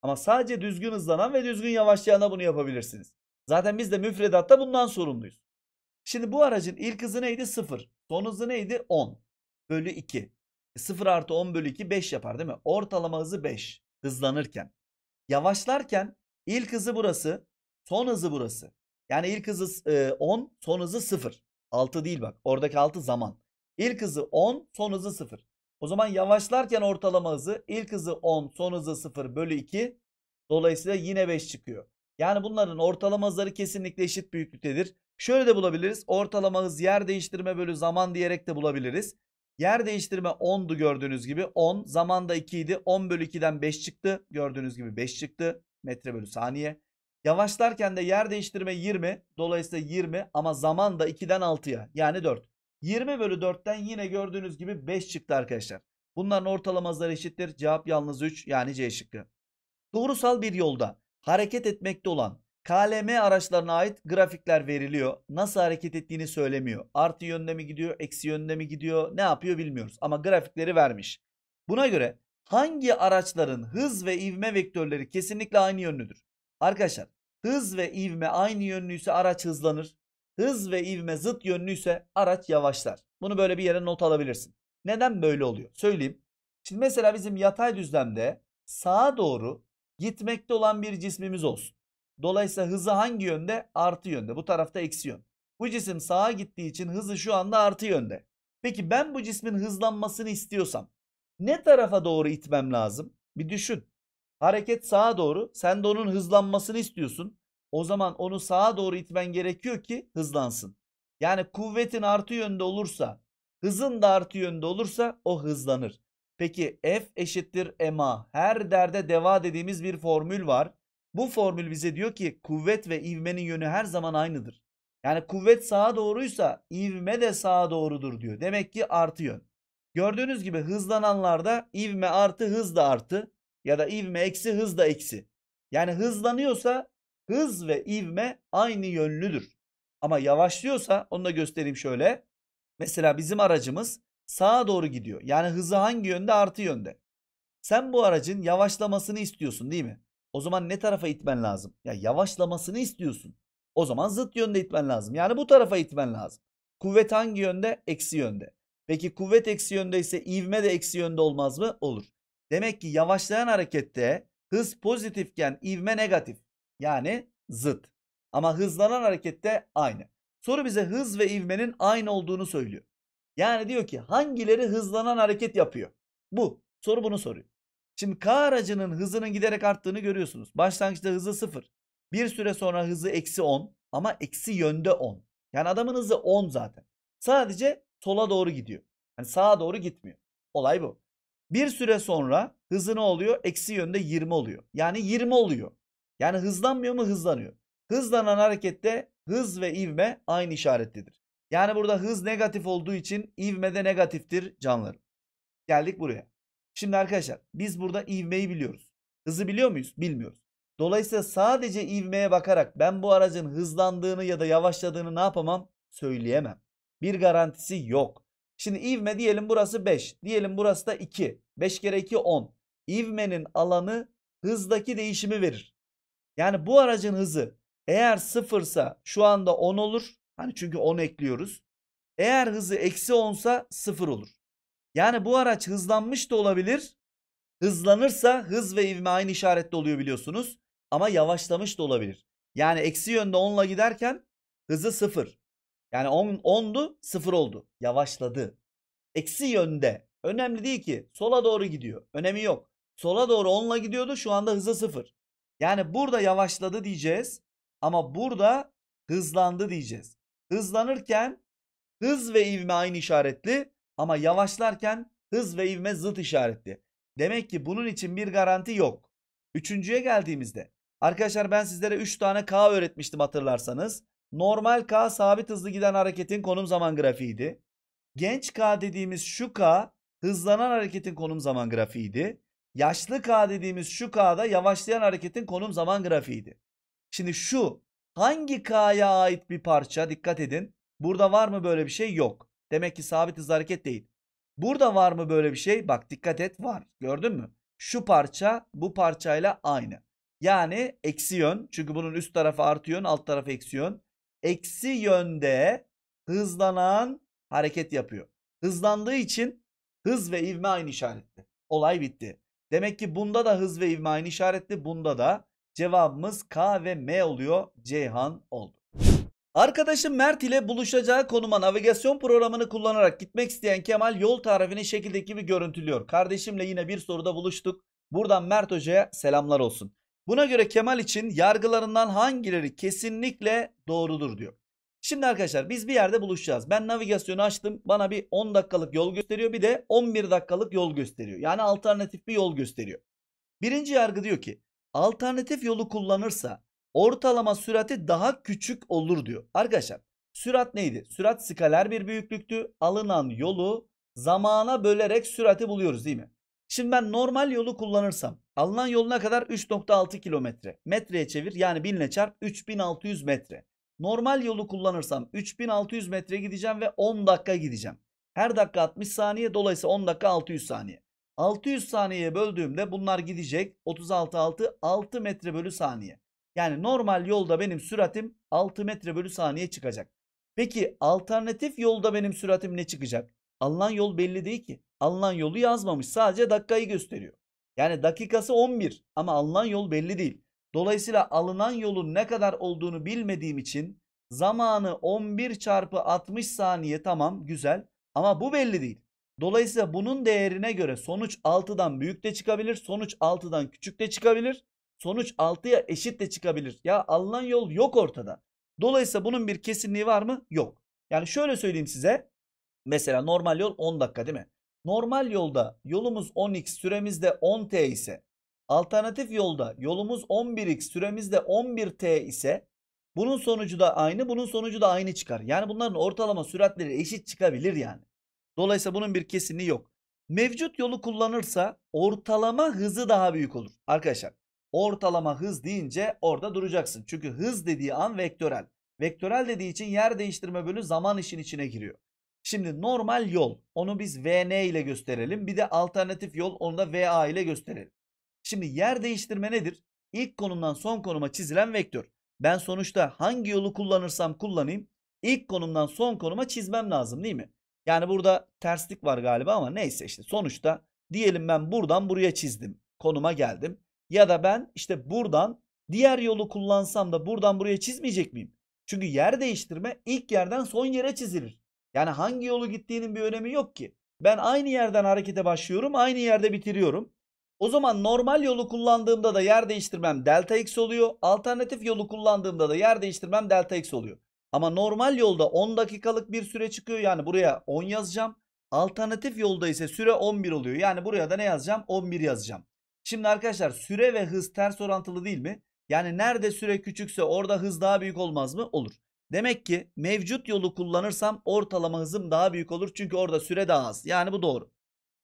Ama sadece düzgün hızlanan ve düzgün yavaşlayan da bunu yapabilirsiniz. Zaten biz de müfredatta bundan sorumluyuz. Şimdi bu aracın ilk hızı neydi? 0. Son hızı neydi? 10 bölü 2. 0 artı 10 bölü 2 5 yapar değil mi? Ortalama hızı 5 hızlanırken. Yavaşlarken ilk hızı burası, son hızı burası. Yani ilk hızı 10, son hızı 0. 6 değil bak. Oradaki 6 zaman. İlk hızı 10, son hızı 0. O zaman yavaşlarken ortalama hızı ilk hızı 10, son hızı 0 bölü 2. Dolayısıyla yine 5 çıkıyor. Yani bunların ortalama hızları kesinlikle eşit büyüklüktedir. Şöyle de bulabiliriz. Ortalama hız yer değiştirme bölü zaman diyerek de bulabiliriz. Yer değiştirme 10'du gördüğünüz gibi. 10, zaman da 2 idi. 10 bölü 2'den 5 çıktı. Gördüğünüz gibi 5 çıktı. Metre bölü saniye. Yavaşlarken de yer değiştirme 20. Dolayısıyla 20 ama zaman da 2'den 6'ya yani 4. 20 bölü 4'ten yine gördüğünüz gibi 5 çıktı arkadaşlar. Bunların ortalama hızları eşittir. Cevap yalnız 3 yani C şıkkı. Doğrusal bir yolda hareket etmekte olan KLM araçlarına ait grafikler veriliyor. Nasıl hareket ettiğini söylemiyor. Artı yönde mi gidiyor, eksi yönde mi gidiyor, ne yapıyor bilmiyoruz. Ama grafikleri vermiş. Buna göre hangi araçların hız ve ivme vektörleri kesinlikle aynı yönlüdür? Arkadaşlar hız ve ivme aynı yönlüyse araç hızlanır. Hız ve ivme zıt yönlüyse araç yavaşlar. Bunu böyle bir yere not alabilirsin. Neden böyle oluyor? Söyleyeyim. Şimdi mesela bizim yatay düzlemde sağa doğru gitmekte olan bir cismimiz olsun. Dolayısıyla hızı hangi yönde? Artı yönde. Bu tarafta eksi yön. Bu cisim sağa gittiği için hızı şu anda artı yönde. Peki ben bu cismin hızlanmasını istiyorsam ne tarafa doğru itmem lazım? Bir düşün. Hareket sağa doğru. Sen de onun hızlanmasını istiyorsun. O zaman onu sağa doğru itmen gerekiyor ki hızlansın. Yani kuvvetin artı yönde olursa, hızın da artı yönde olursa o hızlanır. Peki F eşittir MA. Her derde deva dediğimiz bir formül var. Bu formül bize diyor ki kuvvet ve ivmenin yönü her zaman aynıdır. Yani kuvvet sağa doğruysa ivme de sağa doğrudur diyor. Demek ki artı yön. Gördüğünüz gibi hızlananlarda ivme artı hız da artı. Ya da ivme eksi hız da eksi. Yani hızlanıyorsa hız ve ivme aynı yönlüdür. Ama yavaşlıyorsa onu da göstereyim şöyle. Mesela bizim aracımız sağa doğru gidiyor. Yani hızı hangi yönde? Artı yönde. Sen bu aracın yavaşlamasını istiyorsun değil mi? O zaman ne tarafa itmen lazım? Ya yavaşlamasını istiyorsun. O zaman zıt yönde itmen lazım. Yani bu tarafa itmen lazım. Kuvvet hangi yönde? Eksi yönde. Peki kuvvet eksi yöndeyse ivme de eksi yönde olmaz mı? Olur. Demek ki yavaşlayan harekette hız pozitifken ivme negatif. Yani zıt. Ama hızlanan harekette aynı. Soru bize hız ve ivmenin aynı olduğunu söylüyor. Yani diyor ki hangileri hızlanan hareket yapıyor? Bu. Soru bunu soruyor. Şimdi K aracının hızının giderek arttığını görüyorsunuz. Başlangıçta hızı 0. Bir süre sonra hızı eksi 10 ama eksi yönde 10. Yani adamın hızı 10 zaten. Sadece sola doğru gidiyor. Yani sağa doğru gitmiyor. Olay bu. Bir süre sonra hızı ne oluyor? Eksi yönde 20 oluyor. Yani 20 oluyor. Yani hızlanmıyor mu? Hızlanıyor. Hızlanan harekette hız ve ivme aynı işaretlidir. Yani burada hız negatif olduğu için ivme de negatiftir canlarım. Geldik buraya. Şimdi arkadaşlar biz burada ivmeyi biliyoruz. Hızı biliyor muyuz? Bilmiyoruz. Dolayısıyla sadece ivmeye bakarak ben bu aracın hızlandığını ya da yavaşladığını ne yapamam? Söyleyemem. Bir garantisi yok. Şimdi ivme diyelim burası 5. Diyelim burası da 2. 5 kere 2 10. İvmenin alanı hızdaki değişimi verir. Yani bu aracın hızı eğer 0'sa şu anda 10 olur. Hani çünkü 10 ekliyoruz. Eğer hızı eksi 10'sa 0 olur. Yani bu araç hızlanmış da olabilir. Hızlanırsa hız ve ivme aynı işaretle oluyor biliyorsunuz. Ama yavaşlamış da olabilir. Yani eksi yönde 10'la giderken hızı 0. Yani 10'du 0 oldu. Yavaşladı. Eksi yönde. Önemli değil ki. Sola doğru gidiyor. Önemi yok. Sola doğru 10'la gidiyordu. Şu anda hızı 0. Yani burada yavaşladı diyeceğiz. Ama burada hızlandı diyeceğiz. Hızlanırken hız ve ivme aynı işaretli. Ama yavaşlarken hız ve ivme zıt işaretli. Demek ki bunun için bir garanti yok. Üçüncüye geldiğimizde. Arkadaşlar ben sizlere 3 tane K öğretmiştim hatırlarsanız. Normal K sabit hızlı giden hareketin konum zaman grafiğiydi. Genç K dediğimiz şu K hızlanan hareketin konum zaman grafiğiydi. Yaşlı K dediğimiz şu K da yavaşlayan hareketin konum zaman grafiğiydi. Şimdi şu hangi K'ya ait bir parça dikkat edin. Burada var mı böyle bir şey? Yok. Demek ki sabit hızlı hareket değil. Burada var mı böyle bir şey? Bak dikkat et, var. Gördün mü? Şu parça bu parçayla aynı. Yani eksi yön. Çünkü bunun üst tarafı artı yön, alt tarafı eksi yön. Eksi yönde hızlanan hareket yapıyor. Hızlandığı için hız ve ivme aynı işaretli. Olay bitti. Demek ki bunda da hız ve ivme aynı işaretli. Bunda da cevabımız K ve M oluyor. Ceyhan oldu. Arkadaşım Mert ile buluşacağı konuma navigasyon programını kullanarak gitmek isteyen Kemal yol tarifini şekildeki gibi görüntülüyor. Kardeşimle yine bir soruda buluştuk. Buradan Mert Hoca'ya selamlar olsun. Buna göre Kemal için yargılarından hangileri kesinlikle doğrudur diyor. Şimdi arkadaşlar biz bir yerde buluşacağız. Ben navigasyonu açtım. Bana bir 10 dakikalık yol gösteriyor. Bir de 11 dakikalık yol gösteriyor. Yani alternatif bir yol gösteriyor. Birinci yargı diyor ki alternatif yolu kullanırsa ortalama sürati daha küçük olur diyor. Arkadaşlar sürat neydi? Sürat skaler bir büyüklüktü. Alınan yolu zamana bölerek sürati buluyoruz değil mi? Şimdi ben normal yolu kullanırsam alınan yoluna kadar 3.6 kilometre. Metreye çevir yani 1000 ile çarp 3600 metre. Normal yolu kullanırsam 3600 metre gideceğim ve 10 dakika gideceğim. Her dakika 60 saniye, dolayısıyla 10 dakika 600 saniye. 600 saniyeye böldüğümde bunlar gidecek 6 metre bölü saniye. Yani normal yolda benim süratim 6 metre bölü saniye çıkacak. Peki alternatif yolda benim süratim ne çıkacak? Alınan yol belli değil ki. Alınan yolu yazmamış. Sadece dakikayı gösteriyor. Yani dakikası 11 ama alınan yol belli değil. Dolayısıyla alınan yolun ne kadar olduğunu bilmediğim için zamanı 11 çarpı 60 saniye tamam güzel ama bu belli değil. Dolayısıyla bunun değerine göre sonuç 6'dan büyük de çıkabilir. Sonuç 6'dan küçük de çıkabilir. Sonuç 6'ya eşit de çıkabilir. Ya alınan yol yok ortada. Dolayısıyla bunun bir kesinliği var mı? Yok. Yani şöyle söyleyeyim size. Mesela normal yol 10 dakika değil mi? Normal yolda yolumuz 10x süremiz de 10t ise, alternatif yolda yolumuz 11x süremiz de 11t ise bunun sonucu da aynı, bunun sonucu da aynı çıkar. Yani bunların ortalama süratleri eşit çıkabilir yani. Dolayısıyla bunun bir kesinliği yok. Mevcut yolu kullanırsa ortalama hızı daha büyük olur. Arkadaşlar ortalama hız deyince orada duracaksın. Çünkü hız dediği an vektörel. Vektörel dediği için yer değiştirme bölü zaman işin içine giriyor. Şimdi normal yol onu biz VN ile gösterelim. Bir de alternatif yol onu da VA ile gösterelim. Şimdi yer değiştirme nedir? İlk konumdan son konuma çizilen vektör. Ben sonuçta hangi yolu kullanırsam kullanayım ilk konumdan son konuma çizmem lazım değil mi? Yani burada terslik var galiba ama neyse işte sonuçta diyelim ben buradan buraya çizdim. Konuma geldim. Ya da ben işte buradan diğer yolu kullansam da buradan buraya çizmeyecek miyim? Çünkü yer değiştirme ilk yerden son yere çizilir. Yani hangi yolu gittiğinin bir önemi yok ki. Ben aynı yerden harekete başlıyorum, aynı yerde bitiriyorum. O zaman normal yolu kullandığımda da yer değiştirmem delta x oluyor. Alternatif yolu kullandığımda da yer değiştirmem delta x oluyor. Ama normal yolda 10 dakikalık bir süre çıkıyor. Yani buraya 10 yazacağım. Alternatif yolda ise süre 11 oluyor. Yani buraya da ne yazacağım? 11 yazacağım. Şimdi arkadaşlar süre ve hız ters orantılı değil mi? Yani nerede süre küçükse orada hız daha büyük olmaz mı? Olur. Demek ki mevcut yolu kullanırsam ortalama hızım daha büyük olur. Çünkü orada süre daha az. Yani bu doğru.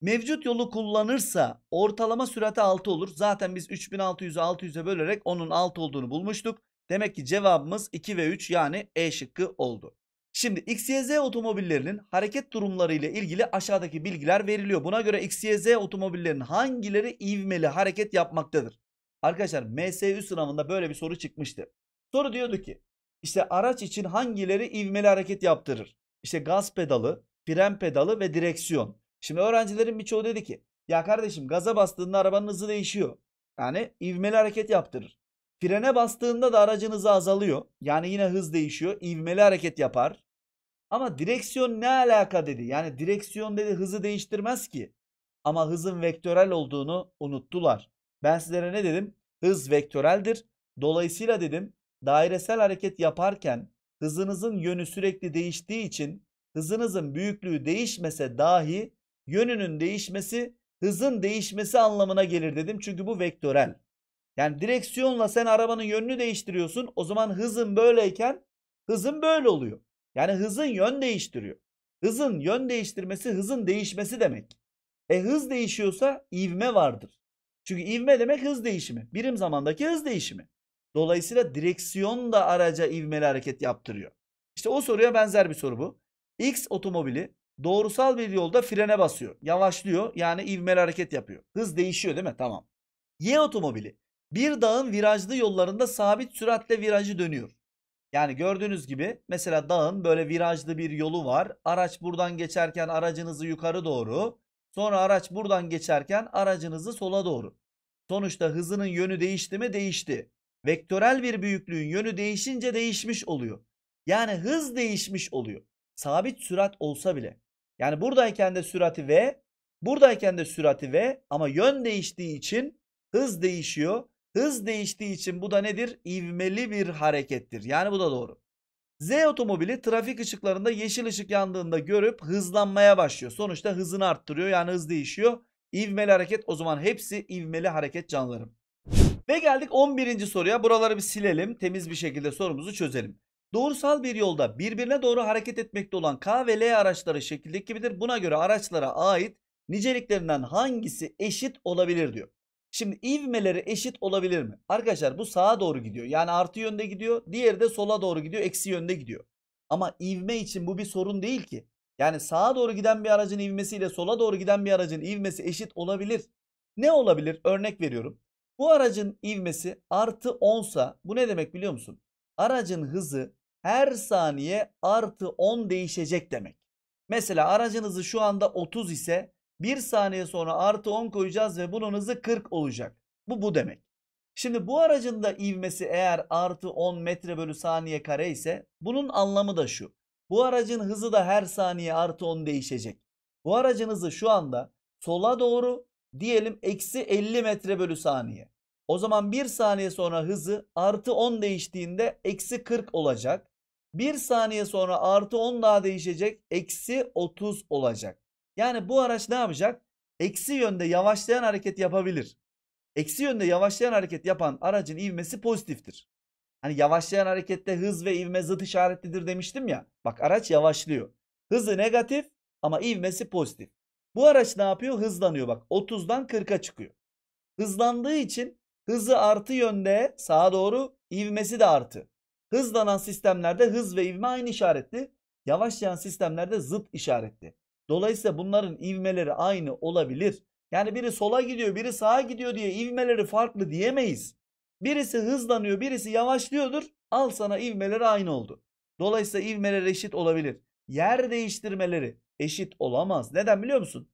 Mevcut yolu kullanırsa ortalama sürati 6 olur. Zaten biz 3600'ü 600'e bölerek onun 6 olduğunu bulmuştuk. Demek ki cevabımız 2 ve 3 yani E şıkkı oldu. Şimdi XYZ otomobillerinin hareket durumları ile ilgili aşağıdaki bilgiler veriliyor. Buna göre XYZ otomobillerinin hangileri ivmeli hareket yapmaktadır? Arkadaşlar MSÜ sınavında böyle bir soru çıkmıştı. Soru diyordu ki işte araç için hangileri ivmeli hareket yaptırır? İşte gaz pedalı, fren pedalı ve direksiyon. Şimdi öğrencilerin birçoğu dedi ki ya kardeşim gaza bastığında arabanın hızı değişiyor. Yani ivmeli hareket yaptırır. Frene bastığında da aracın hızı azalıyor. Yani yine hız değişiyor. İvmeli hareket yapar. Ama direksiyon ne alaka dedi. Yani direksiyon dedi hızı değiştirmez ki. Ama hızın vektörel olduğunu unuttular. Ben sizlere ne dedim? Hız vektöreldir. Dolayısıyla dedim dairesel hareket yaparken hızınızın yönü sürekli değiştiği için hızınızın büyüklüğü değişmese dahi yönünün değişmesi hızın değişmesi anlamına gelir dedim. Çünkü bu vektörel. Yani direksiyonla sen arabanın yönünü değiştiriyorsun. O zaman hızın böyleyken hızın böyle oluyor. Yani hızın yön değiştiriyor. Hızın yön değiştirmesi hızın değişmesi demek. Hız değişiyorsa ivme vardır. Çünkü ivme demek hız değişimi. Birim zamandaki hız değişimi. Dolayısıyla direksiyon da araca ivmeli hareket yaptırıyor. İşte o soruya benzer bir soru bu. X otomobili doğrusal bir yolda frene basıyor. Yavaşlıyor yani ivmeli hareket yapıyor. Hız değişiyor değil mi? Tamam. Y otomobili. Bir dağın virajlı yollarında sabit süratle virajı dönüyor. Yani gördüğünüz gibi mesela dağın böyle virajlı bir yolu var. Araç buradan geçerken aracınızı yukarı doğru. Sonra araç buradan geçerken aracınızı sola doğru. Sonuçta hızının yönü değişti mi? Değişti. Vektörel bir büyüklüğün yönü değişince değişmiş oluyor. Yani hız değişmiş oluyor. Sabit sürat olsa bile. Yani buradayken de sürati v. Buradayken de sürati v. Ama yön değiştiği için hız değişiyor. Hız değiştiği için bu da nedir? İvmeli bir harekettir. Yani bu da doğru. Z otomobili trafik ışıklarında yeşil ışık yandığında görüp hızlanmaya başlıyor. Sonuçta hızını arttırıyor. Yani hız değişiyor. İvmeli hareket o zaman hepsi ivmeli hareket canlarım. Ve geldik 11. soruya. Buraları bir silelim. Temiz bir şekilde sorumuzu çözelim. Doğrusal bir yolda birbirine doğru hareket etmekte olan K ve L araçları şekildeki gibidir. Buna göre araçlara ait niceliklerinden hangisi eşit olabilir diyor. Şimdi ivmeleri eşit olabilir mi? Arkadaşlar bu sağa doğru gidiyor. Yani artı yönde gidiyor. Diğeri de sola doğru gidiyor. Eksi yönde gidiyor. Ama ivme için bu bir sorun değil ki. Yani sağa doğru giden bir aracın ivmesiyle sola doğru giden bir aracın ivmesi eşit olabilir. Ne olabilir? Örnek veriyorum. Bu aracın ivmesi artı 10'sa bu ne demek biliyor musun? Aracın hızı her saniye artı 10 değişecek demek. Mesela aracın hızı şu anda 30 ise... Bir saniye sonra artı 10 koyacağız ve bunun hızı 40 olacak. Bu demek. Şimdi bu aracın da ivmesi eğer artı 10 metre bölü saniye kare ise bunun anlamı da şu. Bu aracın hızı da her saniye artı 10 değişecek. Bu aracın hızı şu anda sola doğru diyelim eksi 50 metre bölü saniye. O zaman bir saniye sonra hızı artı 10 değiştiğinde eksi 40 olacak. Bir saniye sonra artı 10 daha değişecek eksi 30 olacak. Yani bu araç ne yapacak? Eksi yönde yavaşlayan hareket yapabilir. Eksi yönde yavaşlayan hareket yapan aracın ivmesi pozitiftir. Hani yavaşlayan harekette hız ve ivme zıt işaretlidir demiştim ya. Bak araç yavaşlıyor. Hızı negatif ama ivmesi pozitif. Bu araç ne yapıyor? Hızlanıyor bak. 30'dan 40'a çıkıyor. Hızlandığı için hızı artı yönde sağa doğru ivmesi de artı. Hızlanan sistemlerde hız ve ivme aynı işaretli. Yavaşlayan sistemlerde zıt işaretli. Dolayısıyla bunların ivmeleri aynı olabilir. Yani biri sola gidiyor, biri sağa gidiyor diye ivmeleri farklı diyemeyiz. Birisi hızlanıyor, birisi yavaşlıyordur. Al sana ivmeleri aynı oldu. Dolayısıyla ivmeleri eşit olabilir. Yer değiştirmeleri eşit olamaz. Neden biliyor musun?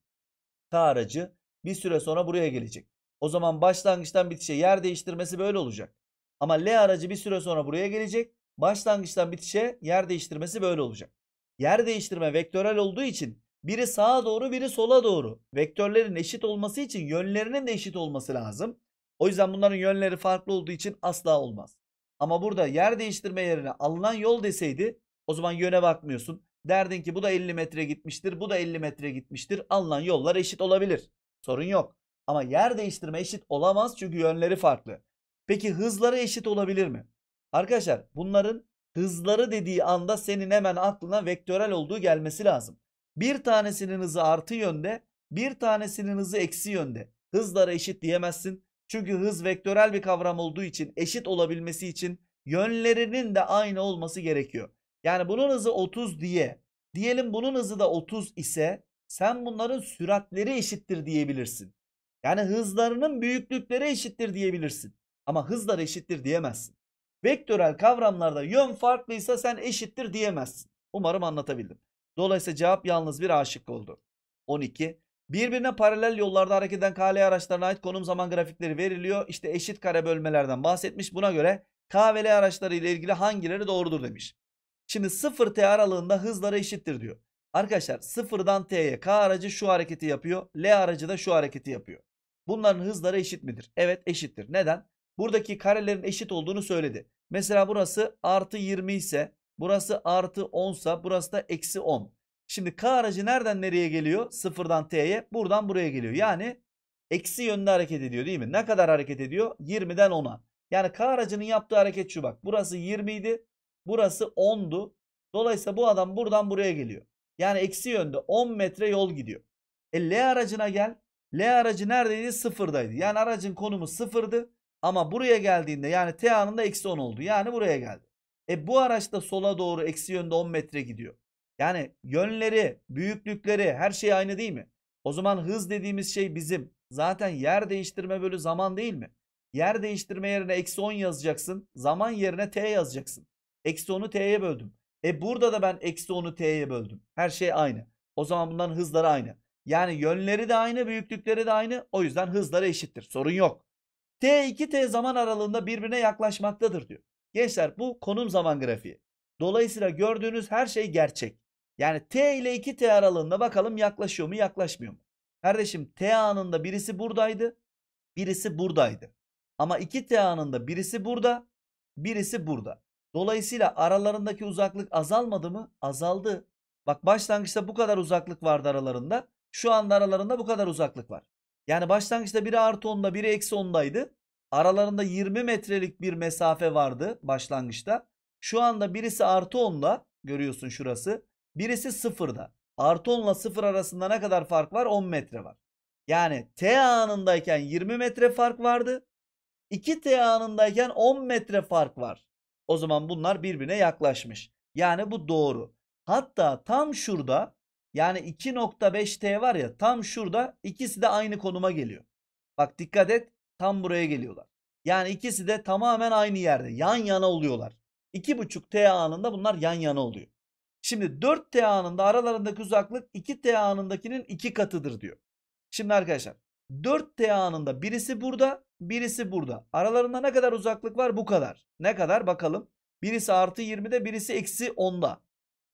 K aracı bir süre sonra buraya gelecek. O zaman başlangıçtan bitişe yer değiştirmesi böyle olacak. Ama L aracı bir süre sonra buraya gelecek. Başlangıçtan bitişe yer değiştirmesi böyle olacak. Yer değiştirme vektörel olduğu için Biri sağa doğru, biri sola doğru. Vektörlerin eşit olması için yönlerinin de eşit olması lazım. O yüzden bunların yönleri farklı olduğu için asla olmaz. Ama burada yer değiştirme yerine alınan yol deseydi o zaman yöne bakmıyorsun. Derdin ki bu da 50 metre gitmiştir, bu da 50 metre gitmiştir. Alınan yollar eşit olabilir. Sorun yok. Ama yer değiştirme eşit olamaz çünkü yönleri farklı. Peki hızları eşit olabilir mi? Arkadaşlar bunların hızları dediği anda senin hemen aklına vektörel olduğu gelmesi lazım. Bir tanesinin hızı artı yönde, bir tanesinin hızı eksi yönde. Hızlara eşit diyemezsin. Çünkü hız vektörel bir kavram olduğu için eşit olabilmesi için yönlerinin de aynı olması gerekiyor. Yani bunun hızı 30 diyelim bunun hızı da 30 ise sen bunların süratleri eşittir diyebilirsin. Yani hızlarının büyüklükleri eşittir diyebilirsin. Ama hızlar eşittir diyemezsin. Vektörel kavramlarda yön farklıysa sen eşittir diyemezsin. Umarım anlatabildim. Dolayısıyla cevap yalnız bir A şıkkı oldu. 12. Birbirine paralel yollarda hareket eden KL araçlarına ait konum zaman grafikleri veriliyor. İşte eşit kare bölmelerden bahsetmiş. Buna göre K ve L araçları ile ilgili hangileri doğrudur demiş. Şimdi 0-T aralığında hızları eşittir diyor. Arkadaşlar 0'dan T'ye K aracı şu hareketi yapıyor. L aracı da şu hareketi yapıyor. Bunların hızları eşit midir? Evet eşittir. Neden? Buradaki karelerin eşit olduğunu söyledi. Mesela burası artı 20 ise, burası artı 10 ise, burası da eksi 10. Şimdi K aracı nereden nereye geliyor? 0'dan T'ye, buradan buraya geliyor. Yani eksi yönde hareket ediyor değil mi? Ne kadar hareket ediyor? 20'den 10'a. Yani K aracının yaptığı hareket şu bak. Burası 20 idi, burası 10'du. Dolayısıyla bu adam buradan buraya geliyor. Yani eksi yönde 10 metre yol gidiyor. L aracına gel. L aracı neredeydi? 0'daydı. Yani aracın konumu 0'dı. Ama buraya geldiğinde yani T anında eksi 10 oldu. Yani buraya geldi. Bu araç da sola doğru eksi yönde 10 metre gidiyor. Yani yönleri, büyüklükleri her şey aynı değil mi? O zaman hız dediğimiz şey bizim zaten yer değiştirme bölü zaman değil mi? Yer değiştirme yerine eksi 10 yazacaksın. Zaman yerine T yazacaksın. Eksi 10'u T'ye böldüm. Burada da ben eksi 10'u T'ye böldüm. Her şey aynı. O zaman bunların hızları aynı. Yani yönleri de aynı, büyüklükleri de aynı. O yüzden hızları eşittir. Sorun yok. T2T zaman aralığında birbirine yaklaşmaktadır diyor. Gençler bu konum zaman grafiği. Dolayısıyla gördüğünüz her şey gerçek. Yani T ile 2T aralığında bakalım yaklaşıyor mu yaklaşmıyor mu? Kardeşim T anında birisi buradaydı, birisi buradaydı. Ama 2T anında birisi burada, birisi burada. Dolayısıyla aralarındaki uzaklık azalmadı mı? Azaldı. Bak başlangıçta bu kadar uzaklık vardı aralarında. Şu anda aralarında bu kadar uzaklık var. Yani başlangıçta biri artı 10'da biri eksi 10'daydı. Aralarında 20 metrelik bir mesafe vardı başlangıçta. Şu anda birisi artı 10'da görüyorsun şurası. Birisi 0'da. Artı 10 ile 0 arasında ne kadar fark var? 10 metre var. Yani T anındayken 20 metre fark vardı. 2T anındayken 10 metre fark var. O zaman bunlar birbirine yaklaşmış. Yani bu doğru. Hatta tam şurada yani 2.5T var ya tam şurada ikisi de aynı konuma geliyor. Bak dikkat et tam buraya geliyorlar. Yani ikisi de tamamen aynı yerde yan yana oluyorlar. 2.5T anında bunlar yan yana oluyor. Şimdi 4T anında aralarındaki uzaklık 2T anındakinin 2 katıdır diyor. Şimdi arkadaşlar 4T anında birisi burada birisi burada. Aralarında ne kadar uzaklık var bu kadar. Ne kadar bakalım. Birisi artı 20'de birisi eksi 10'da.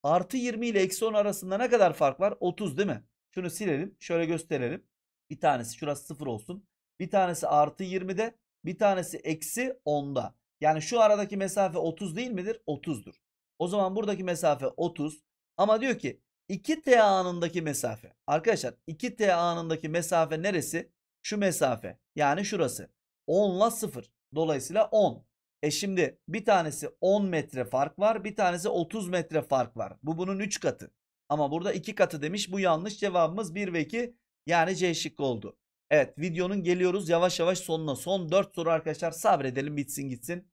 Artı 20 ile eksi 10 arasında ne kadar fark var? 30 değil mi? Şunu silelim. Şöyle gösterelim. Bir tanesi şurası 0 olsun. Bir tanesi artı 20'de. Bir tanesi eksi 10'da. Yani şu aradaki mesafe 30 değil midir? 30'dur. O zaman buradaki mesafe 30. Ama diyor ki 2T anındaki mesafe. Arkadaşlar 2T anındaki mesafe neresi? Şu mesafe. Yani şurası. 10 ile 0. Dolayısıyla 10. Şimdi bir tanesi 10 metre fark var. Bir tanesi 30 metre fark var. Bu bunun 3 katı. Ama burada 2 katı demiş. Bu yanlış cevabımız 1 ve 2. Yani C şıkkı oldu. Evet videonun geliyoruz yavaş yavaş sonuna. Son 4 soru arkadaşlar sabredelim bitsin gitsin.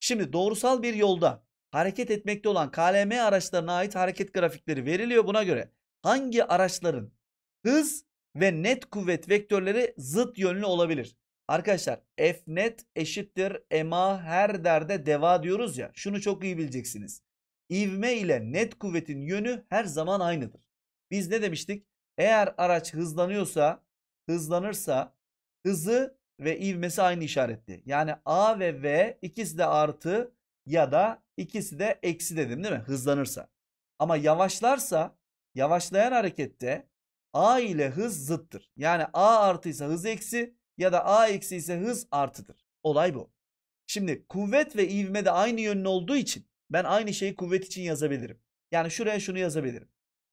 Şimdi doğrusal bir yolda hareket etmekte olan KLM araçlarına ait hareket grafikleri veriliyor. Buna göre hangi araçların hız ve net kuvvet vektörleri zıt yönlü olabilir? Arkadaşlar F net eşittir MA her derde deva diyoruz ya. Şunu çok iyi bileceksiniz. İvme ile net kuvvetin yönü her zaman aynıdır. Biz ne demiştik? Eğer araç hızlanırsa hızı ve ivmesi aynı işaretli. Yani A ve V ikisi de artı ya da ikisi de eksi dedim değil mi? Hızlanırsa. Ama yavaşlarsa yavaşlayan harekette A ile hız zıttır. Yani A artıysa hız eksi ya da A eksi ise hız artıdır. Olay bu. Şimdi kuvvet ve ivme de aynı yönlü olduğu için ben aynı şeyi kuvvet için yazabilirim. Yani şuraya şunu yazabilirim.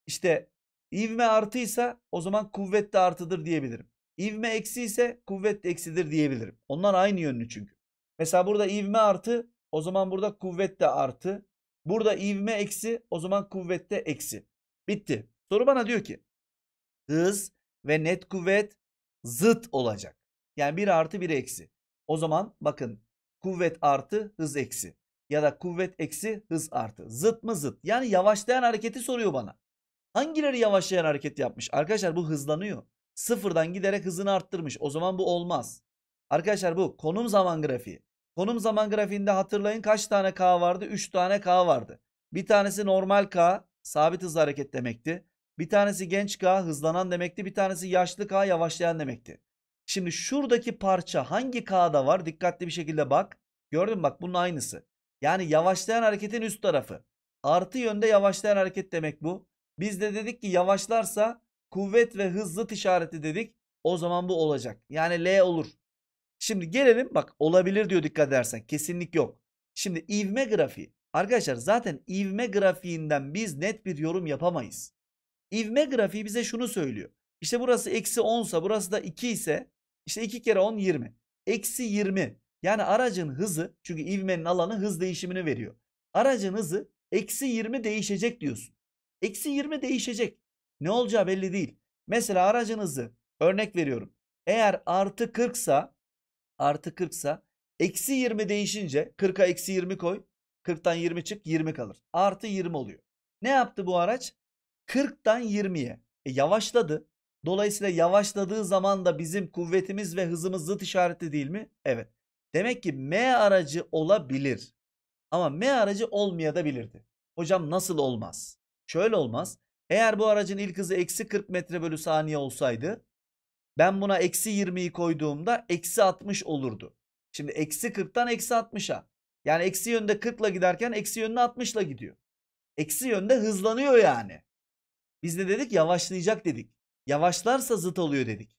İşte ivme artıysa o zaman kuvvet de artıdır diyebilirim. İvme eksi ise kuvvet de eksidir diyebilirim. Onlar aynı yönlü çünkü. Mesela burada ivme artı, o zaman burada kuvvet de artı. Burada ivme eksi, o zaman kuvvet de eksi. Bitti. Soru bana diyor ki hız ve net kuvvet zıt olacak. Yani 1 artı 1 eksi. O zaman bakın kuvvet artı hız eksi. Ya da kuvvet eksi hız artı. Zıt mı zıt? Yani yavaşlayan hareketi soruyor bana. Hangileri yavaşlayan hareket yapmış? Arkadaşlar bu hızlanıyor. Sıfırdan giderek hızını arttırmış. O zaman bu olmaz. Arkadaşlar bu konum zaman grafiği. Konum zaman grafiğinde hatırlayın kaç tane K vardı? 3 tane K vardı. Bir tanesi normal K, sabit hızlı hareket demekti. Bir tanesi genç K, hızlanan demekti. Bir tanesi yaşlı K, yavaşlayan demekti. Şimdi şuradaki parça hangi K'da var? Dikkatli bir şekilde bak. Gördün mü? Bak bunun aynısı. Yani yavaşlayan hareketin üst tarafı. Artı yönde yavaşlayan hareket demek bu. Biz de dedik ki yavaşlarsa kuvvet ve hız zıt işareti dedik. O zaman bu olacak. Yani L olur. Şimdi gelelim bak olabilir diyor dikkat edersen. Kesinlik yok. Şimdi ivme grafiği. Arkadaşlar zaten ivme grafiğinden biz net bir yorum yapamayız. İvme grafiği bize şunu söylüyor. İşte burası eksi 10 ise burası da 2 ise işte 2 kere 10 20. Eksi 20. Yani aracın hızı, çünkü ivmenin alanı hız değişimini veriyor. Aracın hızı eksi 20 değişecek diyorsun. Eksi 20 değişecek. Ne olacağı belli değil. Mesela aracın hızı örnek veriyorum. Eğer artı 40 ise eksi 20 değişince 40'a eksi 20 koy. 40'tan 20 çık 20 kalır. Artı 20 oluyor. Ne yaptı bu araç? 40'tan 20'ye yavaşladı. Dolayısıyla yavaşladığı zaman da bizim kuvvetimiz ve hızımız zıt işareti değil mi? Evet. Demek ki M aracı olabilir. Ama M aracı olmayabilirdi. Hocam nasıl olmaz? Şöyle olmaz. Eğer bu aracın ilk hızı eksi 40 metre bölü saniye olsaydı ben buna eksi 20'yi koyduğumda eksi 60 olurdu. Şimdi eksi 40'tan eksi 60'a. Yani eksi yönde 40 ile giderken eksi yönde 60 ile gidiyor. Eksi yönde hızlanıyor yani. Biz de dedik yavaşlayacak dedik. Yavaşlarsa zıt oluyor dedik.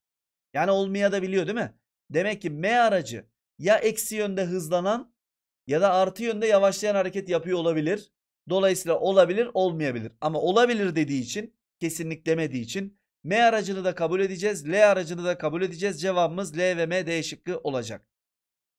Yani olmayabiliyor değil mi? Demek ki M aracı ya eksi yönde hızlanan ya da artı yönde yavaşlayan hareket yapıyor olabilir. Dolayısıyla olabilir olmayabilir. Ama olabilir dediği için, kesinlik demediği için M aracını da kabul edeceğiz. L aracını da kabul edeceğiz. Cevabımız L ve M D şıkkı olacak.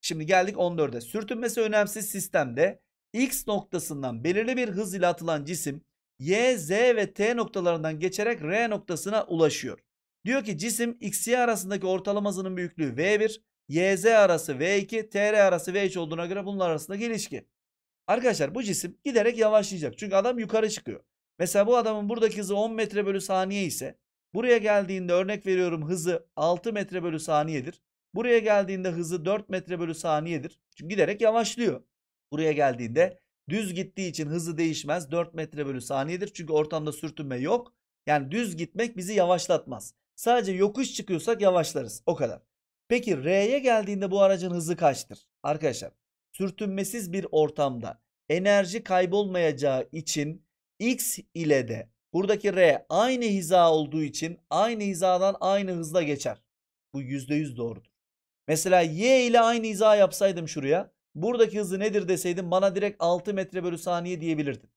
Şimdi geldik 14'e. Sürtünmesi önemsiz sistemde X noktasından belirli bir hız ile atılan cisim Y, Z ve T noktalarından geçerek R noktasına ulaşıyor. Diyor ki cisim X-Y arasındaki ortalama hızının büyüklüğü V1, Y-Z arası V2, T-R arası V3 olduğuna göre bunlar arasındaki ilişki. Arkadaşlar bu cisim giderek yavaşlayacak. Çünkü adam yukarı çıkıyor. Mesela bu adamın buradaki hızı 10 metre bölü saniye ise buraya geldiğinde örnek veriyorum hızı 6 metre bölü saniyedir. Buraya geldiğinde hızı 4 metre bölü saniyedir. Çünkü giderek yavaşlıyor. Buraya geldiğinde düz gittiği için hızı değişmez. 4 metre bölü saniyedir. Çünkü ortamda sürtünme yok. Yani düz gitmek bizi yavaşlatmaz. Sadece yokuş çıkıyorsak yavaşlarız. O kadar. Peki R'ye geldiğinde bu aracın hızı kaçtır? Arkadaşlar sürtünmesiz bir ortamda enerji kaybolmayacağı için X ile de buradaki R aynı hiza olduğu için aynı hizadan aynı hızla geçer. Bu %100 doğrudur. Mesela Y ile aynı hiza yapsaydım şuraya. Buradaki hızı nedir deseydim bana direkt 6 metre bölü saniye diyebilirdin.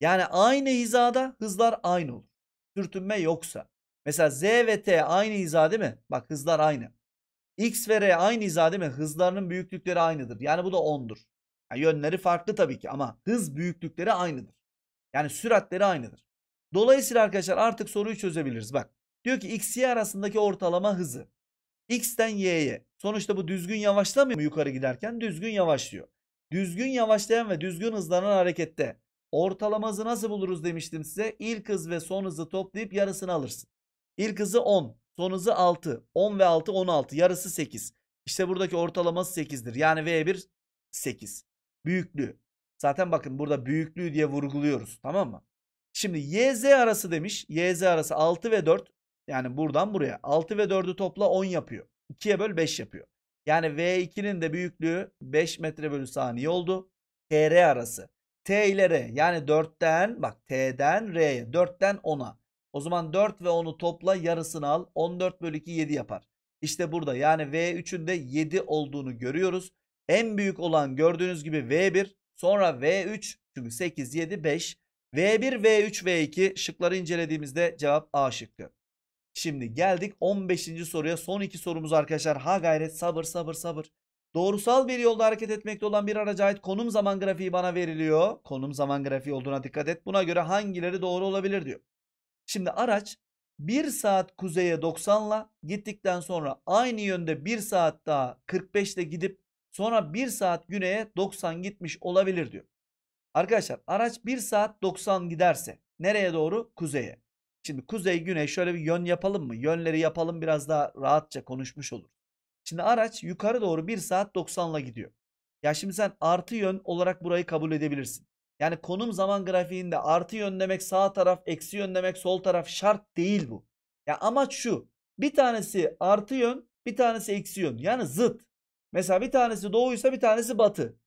Yani aynı hizada hızlar aynı olur. Sürtünme yoksa. Mesela Z ve T aynı hiza değil mi? Bak hızlar aynı. X ve R aynı hiza değil mi? Hızlarının büyüklükleri aynıdır. Yani bu da 10'dur. Yani yönleri farklı tabii ki ama hız büyüklükleri aynıdır. Yani süratleri aynıdır. Dolayısıyla arkadaşlar artık soruyu çözebiliriz. Bak diyor ki X-Y arasındaki ortalama hızı. X'ten Y'ye. Sonuçta bu düzgün yavaşlamıyor mu yukarı giderken? Düzgün yavaşlıyor. Düzgün yavaşlayan ve düzgün hızlanan harekette ortalama hızı nasıl buluruz demiştim size. İlk hız ve son hızı toplayıp yarısını alırsın. İlk hızı 10. Son hızı 6. 10 ve 6 16. Yarısı 8. İşte buradaki ortalaması 8'dir. Yani V1 8. Büyüklüğü. Zaten bakın burada büyüklüğü diye vurguluyoruz. Tamam mı? Şimdi YZ arası demiş. YZ arası 6 ve 4. Yani buradan buraya. 6 ve 4'ü topla 10 yapıyor. 2'ye böl 5 yapıyor. Yani V2'nin de büyüklüğü 5 metre bölü saniye oldu. TR arası. T ile R, yani 4'ten bak T'den R'ye, 4'ten 10'a. O zaman 4 ve 10'u topla, yarısını al. 14 bölü 2 7 yapar. İşte burada yani V3'ün de 7 olduğunu görüyoruz. En büyük olan gördüğünüz gibi V1, sonra V3, çünkü 8, 7, 5. V1, V3, V2 şıkları incelediğimizde cevap A şıkkı. Şimdi geldik 15. soruya. Son iki sorumuz arkadaşlar. Ha gayret, sabır sabır sabır. Doğrusal bir yolda hareket etmekte olan bir araca ait konum zaman grafiği bana veriliyor. Konum zaman grafiği olduğuna dikkat et. Buna göre hangileri doğru olabilir diyor. Şimdi araç 1 saat kuzeye 90'la gittikten sonra aynı yönde 1 saat daha 45'le gidip sonra 1 saat güneye 90 gitmiş olabilir diyor. Arkadaşlar araç 1 saat 90 giderse nereye doğru? Kuzeye. Şimdi kuzey güney, şöyle bir yön yapalım mı? Yönleri yapalım, biraz daha rahatça konuşmuş olur. Şimdi araç yukarı doğru 1 saat 90'la gidiyor. Ya şimdi sen artı yön olarak burayı kabul edebilirsin. Yani konum zaman grafiğinde artı yön demek sağ taraf, eksi yön demek sol taraf şart değil bu. Ya amaç şu: bir tanesi artı yön, bir tanesi eksi yön. Yani zıt. Mesela bir tanesi doğuysa bir tanesi batı.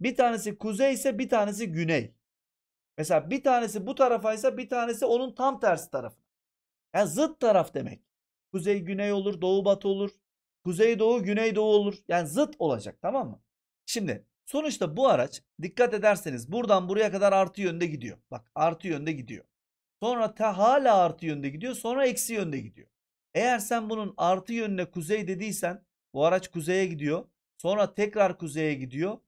Bir tanesi kuzey ise bir tanesi güney. Mesela bir tanesi bu tarafaysa bir tanesi onun tam tersi tarafı. Yani zıt taraf demek. Kuzey güney olur, doğu batı olur. Kuzey doğu, güney doğu olur. Yani zıt olacak, tamam mı? Şimdi sonuçta bu araç dikkat ederseniz buradan buraya kadar artı yönde gidiyor. Bak artı yönde gidiyor. Sonra hala artı yönde gidiyor. Sonra eksi yönde gidiyor. Eğer sen bunun artı yönüne kuzey dediysen bu araç kuzeye gidiyor. Sonra tekrar kuzeye gidiyor.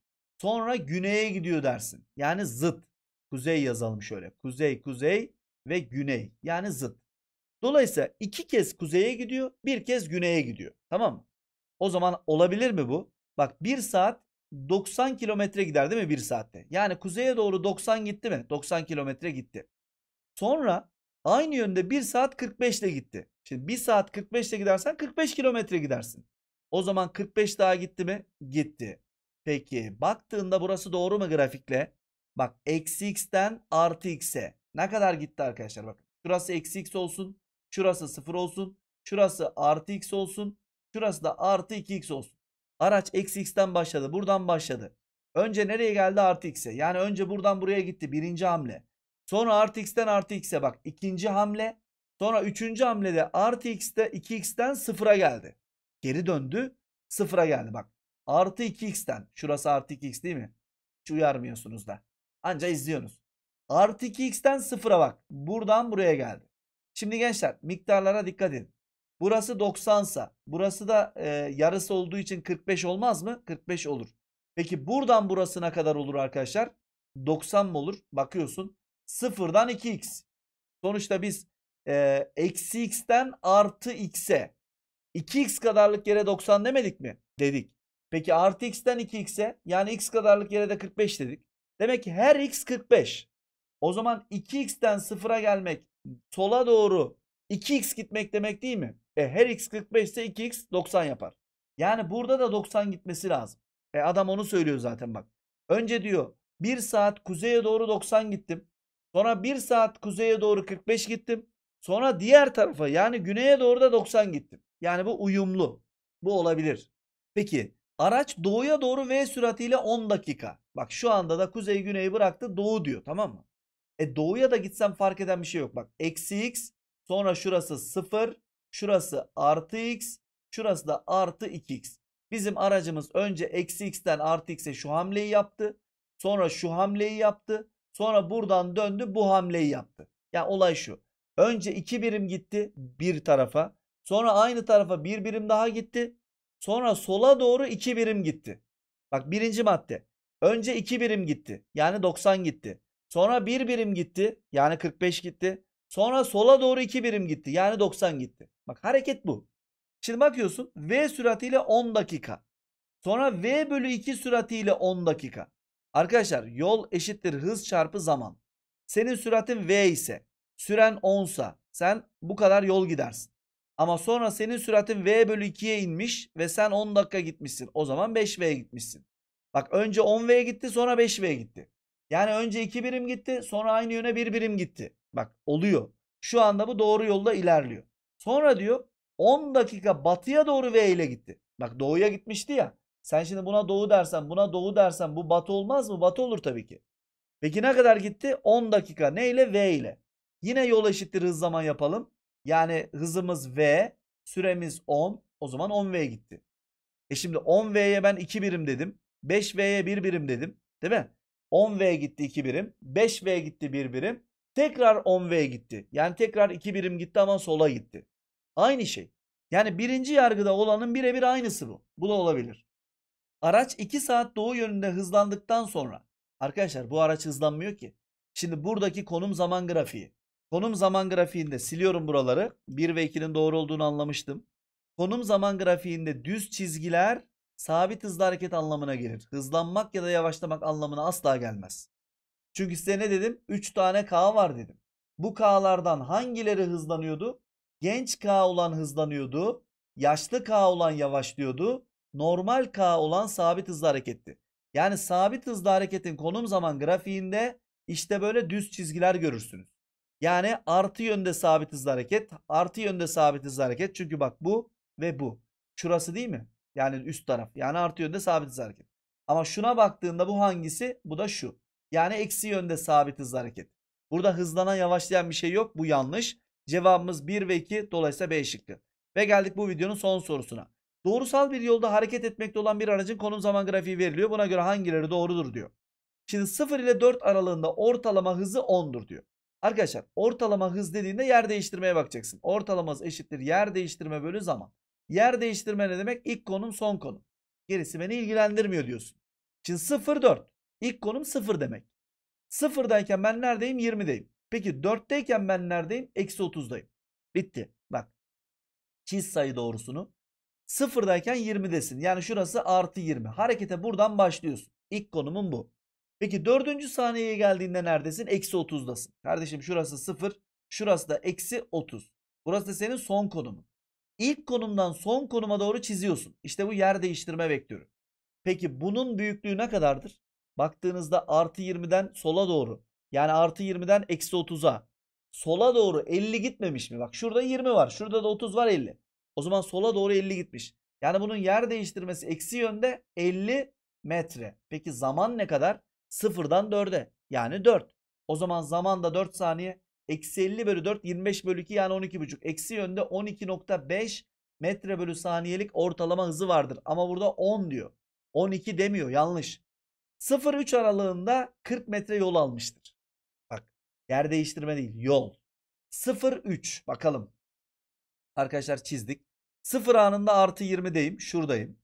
Sonra güneye gidiyor dersin. Yani zıt. Kuzey yazalım şöyle. Kuzey, kuzey ve güney. Yani zıt. Dolayısıyla iki kez kuzeye gidiyor. Bir kez güneye gidiyor. Tamam mı? O zaman olabilir mi bu? Bak 1 saat 90 kilometre gider değil mi 1 saatte? Yani kuzeye doğru 90 gitti mi? 90 kilometre gitti. Sonra aynı yönde 1 saat 45 ile gitti. Şimdi 1 saat 45 ile gidersen 45 kilometre gidersin. O zaman 45 daha gitti mi? Gitti. Peki baktığında burası doğru mu grafikle? Bak eksi x'ten artı x'e ne kadar gitti arkadaşlar? Bakın şurası eksi x olsun. Şurası 0 olsun. Şurası artı x olsun. Şurası da artı 2x olsun. Araç eksi x'ten başladı. Buradan başladı. Önce nereye geldi? Artı x'e. Yani önce buradan buraya gitti. Birinci hamle. Sonra artı x'ten artı x'e bak. İkinci hamle. Sonra üçüncü hamlede artı x'te 2x'ten 0'a geldi. Geri döndü. 0'a geldi. Bak artı 2x'ten. Şurası artı 2x değil mi? Hiç uyarmıyorsunuz da. Anca izliyorsunuz. Artı 2x'ten 0'a bak. Buradan buraya geldi. Şimdi gençler miktarlara dikkat edin. Burası 90 sa, burası da yarısı olduğu için 45 olmaz mı? 45 olur. Peki buradan burasına kadar olur arkadaşlar? 90 mı olur? Bakıyorsun. 0'dan 2x. Sonuçta biz eksi x'ten artı x'e 2x kadarlık yere 90 demedik mi? Dedik. Peki artı x'ten 2x'e, yani x kadarlık yere de 45 dedik. Demek ki her x 45. O zaman 2x'ten 0'a gelmek, sola doğru 2x gitmek demek değil mi? Her x 45 ise 2x 90 yapar. Yani burada da 90 gitmesi lazım. Adam onu söylüyor zaten bak. Önce diyor 1 saat kuzeye doğru 90 gittim. Sonra 1 saat kuzeye doğru 45 gittim. Sonra diğer tarafa, yani güneye doğru da 90 gittim. Yani bu uyumlu. Bu olabilir. Peki araç doğuya doğru v süratiyle 10 dakika. Bak şu anda da kuzey güneyi bıraktı, doğu diyor, tamam mı? Doğuya da gitsem fark eden bir şey yok. Bak eksi x, sonra şurası 0, şurası artı x, şurası da artı 2x. Bizim aracımız önce eksi x'ten artı x'e şu hamleyi yaptı. Sonra şu hamleyi yaptı. Sonra buradan döndü, bu hamleyi yaptı. Yani olay şu: önce 2 birim gitti bir tarafa. Sonra aynı tarafa 1 birim daha gitti. Sonra sola doğru 2 birim gitti. Bak birinci madde. Önce 2 birim gitti. Yani 90 gitti. Sonra 1 birim gitti. Yani 45 gitti. Sonra sola doğru 2 birim gitti. Yani 90 gitti. Bak hareket bu. Şimdi bakıyorsun v süratiyle 10 dakika. Sonra v bölü 2 süratiyle 10 dakika. Arkadaşlar yol eşittir hız çarpı zaman. Senin süratin v ise, süren 10 sa, sen bu kadar yol gidersin. Ama sonra senin süratin v bölü 2'ye inmiş ve sen 10 dakika gitmişsin. O zaman 5v'ye gitmişsin. Bak önce 10v'ye gitti, sonra 5v'ye gitti. Yani önce 2 birim gitti, sonra aynı yöne 1 birim gitti. Bak oluyor. Şu anda bu doğru yolda ilerliyor. Sonra diyor 10 dakika batıya doğru v ile gitti. Bak doğuya gitmişti ya. Sen şimdi buna doğu dersen, buna doğu dersen bu batı olmaz mı? Batı olur tabii ki. Peki ne kadar gitti? 10 dakika. Ne ile? V ile. Yine yol eşittir hız zaman yapalım. Yani hızımız V, süremiz 10. O zaman 10V gitti. E şimdi 10V'ye ben 2 birim dedim. 5V'ye 1 birim dedim. Değil mi? 10V gitti 2 birim. 5V gitti 1 birim. Tekrar 10V gitti. Yani tekrar 2 birim gitti ama sola gitti. Aynı şey. Yani birinci yargıda olanın birebir aynısı bu. Bu da olabilir. Araç 2 saat doğu yönünde hızlandıktan sonra. Arkadaşlar bu araç hızlanmıyor ki. Şimdi buradaki konum zaman grafiği. Konum zaman grafiğinde siliyorum buraları. 1 ve 2'nin doğru olduğunu anlamıştım. Konum zaman grafiğinde düz çizgiler sabit hızlı hareket anlamına gelir. Hızlanmak ya da yavaşlamak anlamına asla gelmez. Çünkü size ne dedim? 3 tane K var dedim. Bu K'lardan hangileri hızlanıyordu? Genç K olan hızlanıyordu. Yaşlı K olan yavaşlıyordu. Normal K olan sabit hızlı hareketti. Yani sabit hızlı hareketin konum zaman grafiğinde işte böyle düz çizgiler görürsünüz. Yani artı yönde sabit hızlı hareket, artı yönde sabit hızlı hareket. Çünkü bak bu ve bu. Şurası değil mi? Yani üst taraf. Yani artı yönde sabit hızlı hareket. Ama şuna baktığında bu hangisi? Bu da şu. Yani eksi yönde sabit hızlı hareket. Burada hızlanan yavaşlayan bir şey yok. Bu yanlış. Cevabımız 1 ve 2. Dolayısıyla B şıkkı. Ve geldik bu videonun son sorusuna. Doğrusal bir yolda hareket etmekte olan bir aracın konum zaman grafiği veriliyor. Buna göre hangileri doğrudur diyor. Şimdi 0 ile 4 aralığında ortalama hızı 10'dur diyor. Arkadaşlar ortalama hız dediğinde yer değiştirmeye bakacaksın. Ortalama hız eşittir yer değiştirme bölü zaman. Yer değiştirme ne demek? İlk konum son konum. Gerisi beni ilgilendirmiyor diyorsun. Şimdi 0-4. İlk konum 0 demek. 0'dayken ben neredeyim? 20'deyim. Peki 4'teyken ben neredeyim? Eksi 30'dayım. Bitti. Bak. Çiz sayı doğrusunu. 0'dayken 20'desin. Yani şurası artı 20. Harekete buradan başlıyorsun. İlk konumun bu. Peki 4. saniyeye geldiğinde neredesin? Eksi 30'dasın. Kardeşim şurası 0. Şurası da eksi 30. Burası da senin son konumun. İlk konumdan son konuma doğru çiziyorsun. İşte bu yer değiştirme vektörü. Peki bunun büyüklüğü ne kadardır? Baktığınızda artı 20'den sola doğru. Yani artı 20'den eksi 30'a. Sola doğru 50 gitmemiş mi? Bak şurada 20 var. Şurada da 30 var 50. O zaman sola doğru 50 gitmiş. Yani bunun yer değiştirmesi eksi yönde 50 metre. Peki zaman ne kadar? 0'dan 4'e. Yani 4. O zaman zaman da 4 saniye. Eksi 50 bölü 4 25 bölü 2 yani 12,5. Eksi yönde 12,5 metre bölü saniyelik ortalama hızı vardır. Ama burada 10 diyor. 12 demiyor. Yanlış. 0-3 aralığında 40 metre yol almıştır. Bak yer değiştirme değil yol. 0-3 bakalım. Arkadaşlar çizdik. 0 anında artı 20'deyim. Şuradayım.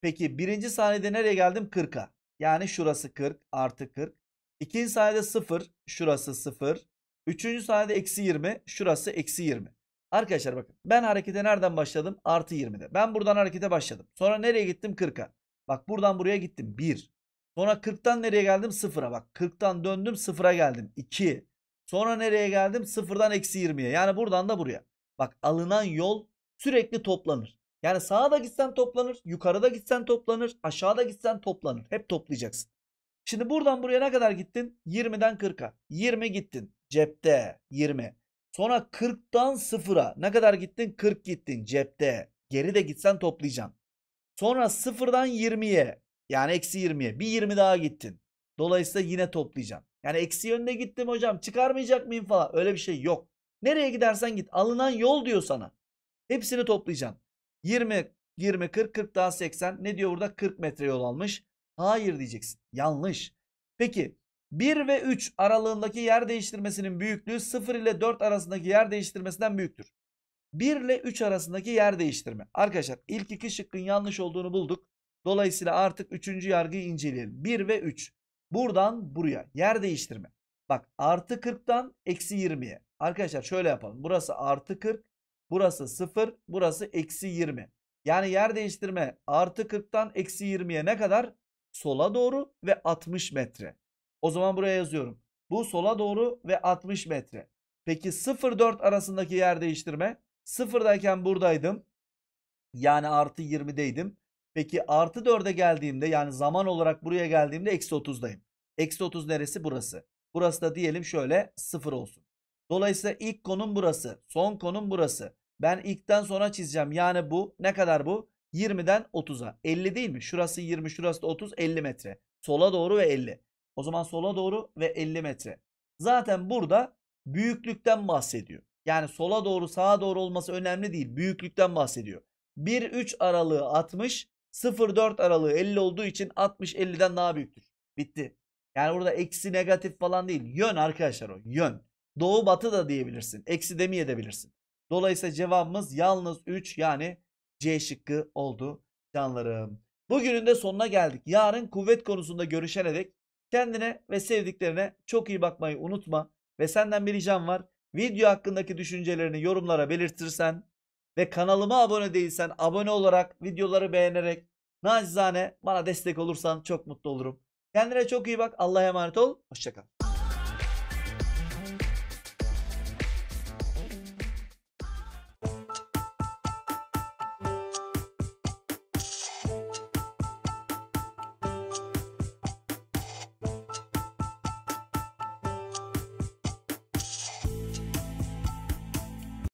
Peki 1. saniyede nereye geldim? 40'a. Yani şurası 40 artı 40. 2. saniyede 0. Şurası 0. 3. saniyede eksi 20. Şurası eksi 20. Arkadaşlar bakın. Ben harekete nereden başladım? Artı 20'de. Ben buradan harekete başladım. Sonra nereye gittim? 40'a. Bak buradan buraya gittim. 1. Sonra 40'tan nereye geldim? 0'a. Bak 40'tan döndüm 0'a geldim. 2. Sonra nereye geldim? 0'dan eksi 20'ye. Yani buradan da buraya. Bak alınan yol sürekli toplanır. Yani sağa da gitsen toplanır. Yukarıda gitsen toplanır. Aşağıda gitsen toplanır. Hep toplayacaksın. Şimdi buradan buraya ne kadar gittin? 20'den 40'a. 20 gittin. Cepte 20. Sonra 40'tan 0'a. Ne kadar gittin? 40 gittin. Cepte. Geri de gitsen toplayacaksın. Sonra 0'dan 20'ye. Yani eksi 20'ye. Bir 20 daha gittin. Dolayısıyla yine toplayacaksın. Yani eksi yönde gittim hocam. Çıkarmayacak mıyım falan. Öyle bir şey yok. Nereye gidersen git. Alınan yol diyor sana. Hepsini toplayacaksın. 20, 40, 40 daha 80. Ne diyor burada? 40 metre yol almış. Hayır diyeceksin. Yanlış. Peki 1 ve 3 aralığındaki yer değiştirmesinin büyüklüğü 0 ile 4 arasındaki yer değiştirmesinden büyüktür. 1 ile 3 arasındaki yer değiştirme. Arkadaşlar ilk iki şıkkın yanlış olduğunu bulduk. Dolayısıyla artık 3. yargıyı inceleyelim. 1 ve 3. Buradan buraya. Yer değiştirme. Bak artı 40'tan eksi 20'ye. Arkadaşlar şöyle yapalım. Burası artı 40. Burası 0. Burası eksi 20. Yani yer değiştirme artı 40'tan eksi 20'ye ne kadar? Sola doğru ve 60 metre. O zaman buraya yazıyorum. Bu sola doğru ve 60 metre. Peki 0-4 arasındaki yer değiştirme. 0'dayken buradaydım. Yani artı 20'deydim. Peki artı 4'e geldiğimde yani zaman olarak buraya geldiğimde eksi 30'dayım. Eksi 30 neresi? Burası. Burası da diyelim şöyle 0 olsun. Dolayısıyla ilk konum burası. Son konum burası. Ben ilkten sonra çizeceğim. Yani bu ne kadar bu? 20'den 30'a. 50 değil mi? Şurası 20, şurası da 30, 50 metre. Sola doğru ve 50. O zaman sola doğru ve 50 metre. Zaten burada büyüklükten bahsediyor. Yani sola doğru sağa doğru olması önemli değil. Büyüklükten bahsediyor. 1-3 aralığı 60, 0-4 aralığı 50 olduğu için 60 50'den daha büyüktür. Bitti. Yani burada eksi negatif falan değil. Yön arkadaşlar o. Yön. Doğu batı da diyebilirsin. Eksi demeyebilirsin. Dolayısıyla cevabımız yalnız 3 yani C şıkkı oldu canlarım. Bugünün de sonuna geldik. Yarın kuvvet konusunda görüşene dek kendine ve sevdiklerine çok iyi bakmayı unutma. Ve senden bir ricam var. Video hakkındaki düşüncelerini yorumlara belirtirsen ve kanalıma abone değilsen abone olarak videoları beğenerek nacizane bana destek olursan çok mutlu olurum. Kendine çok iyi bak. Allah'a emanet ol. Hoşça kal.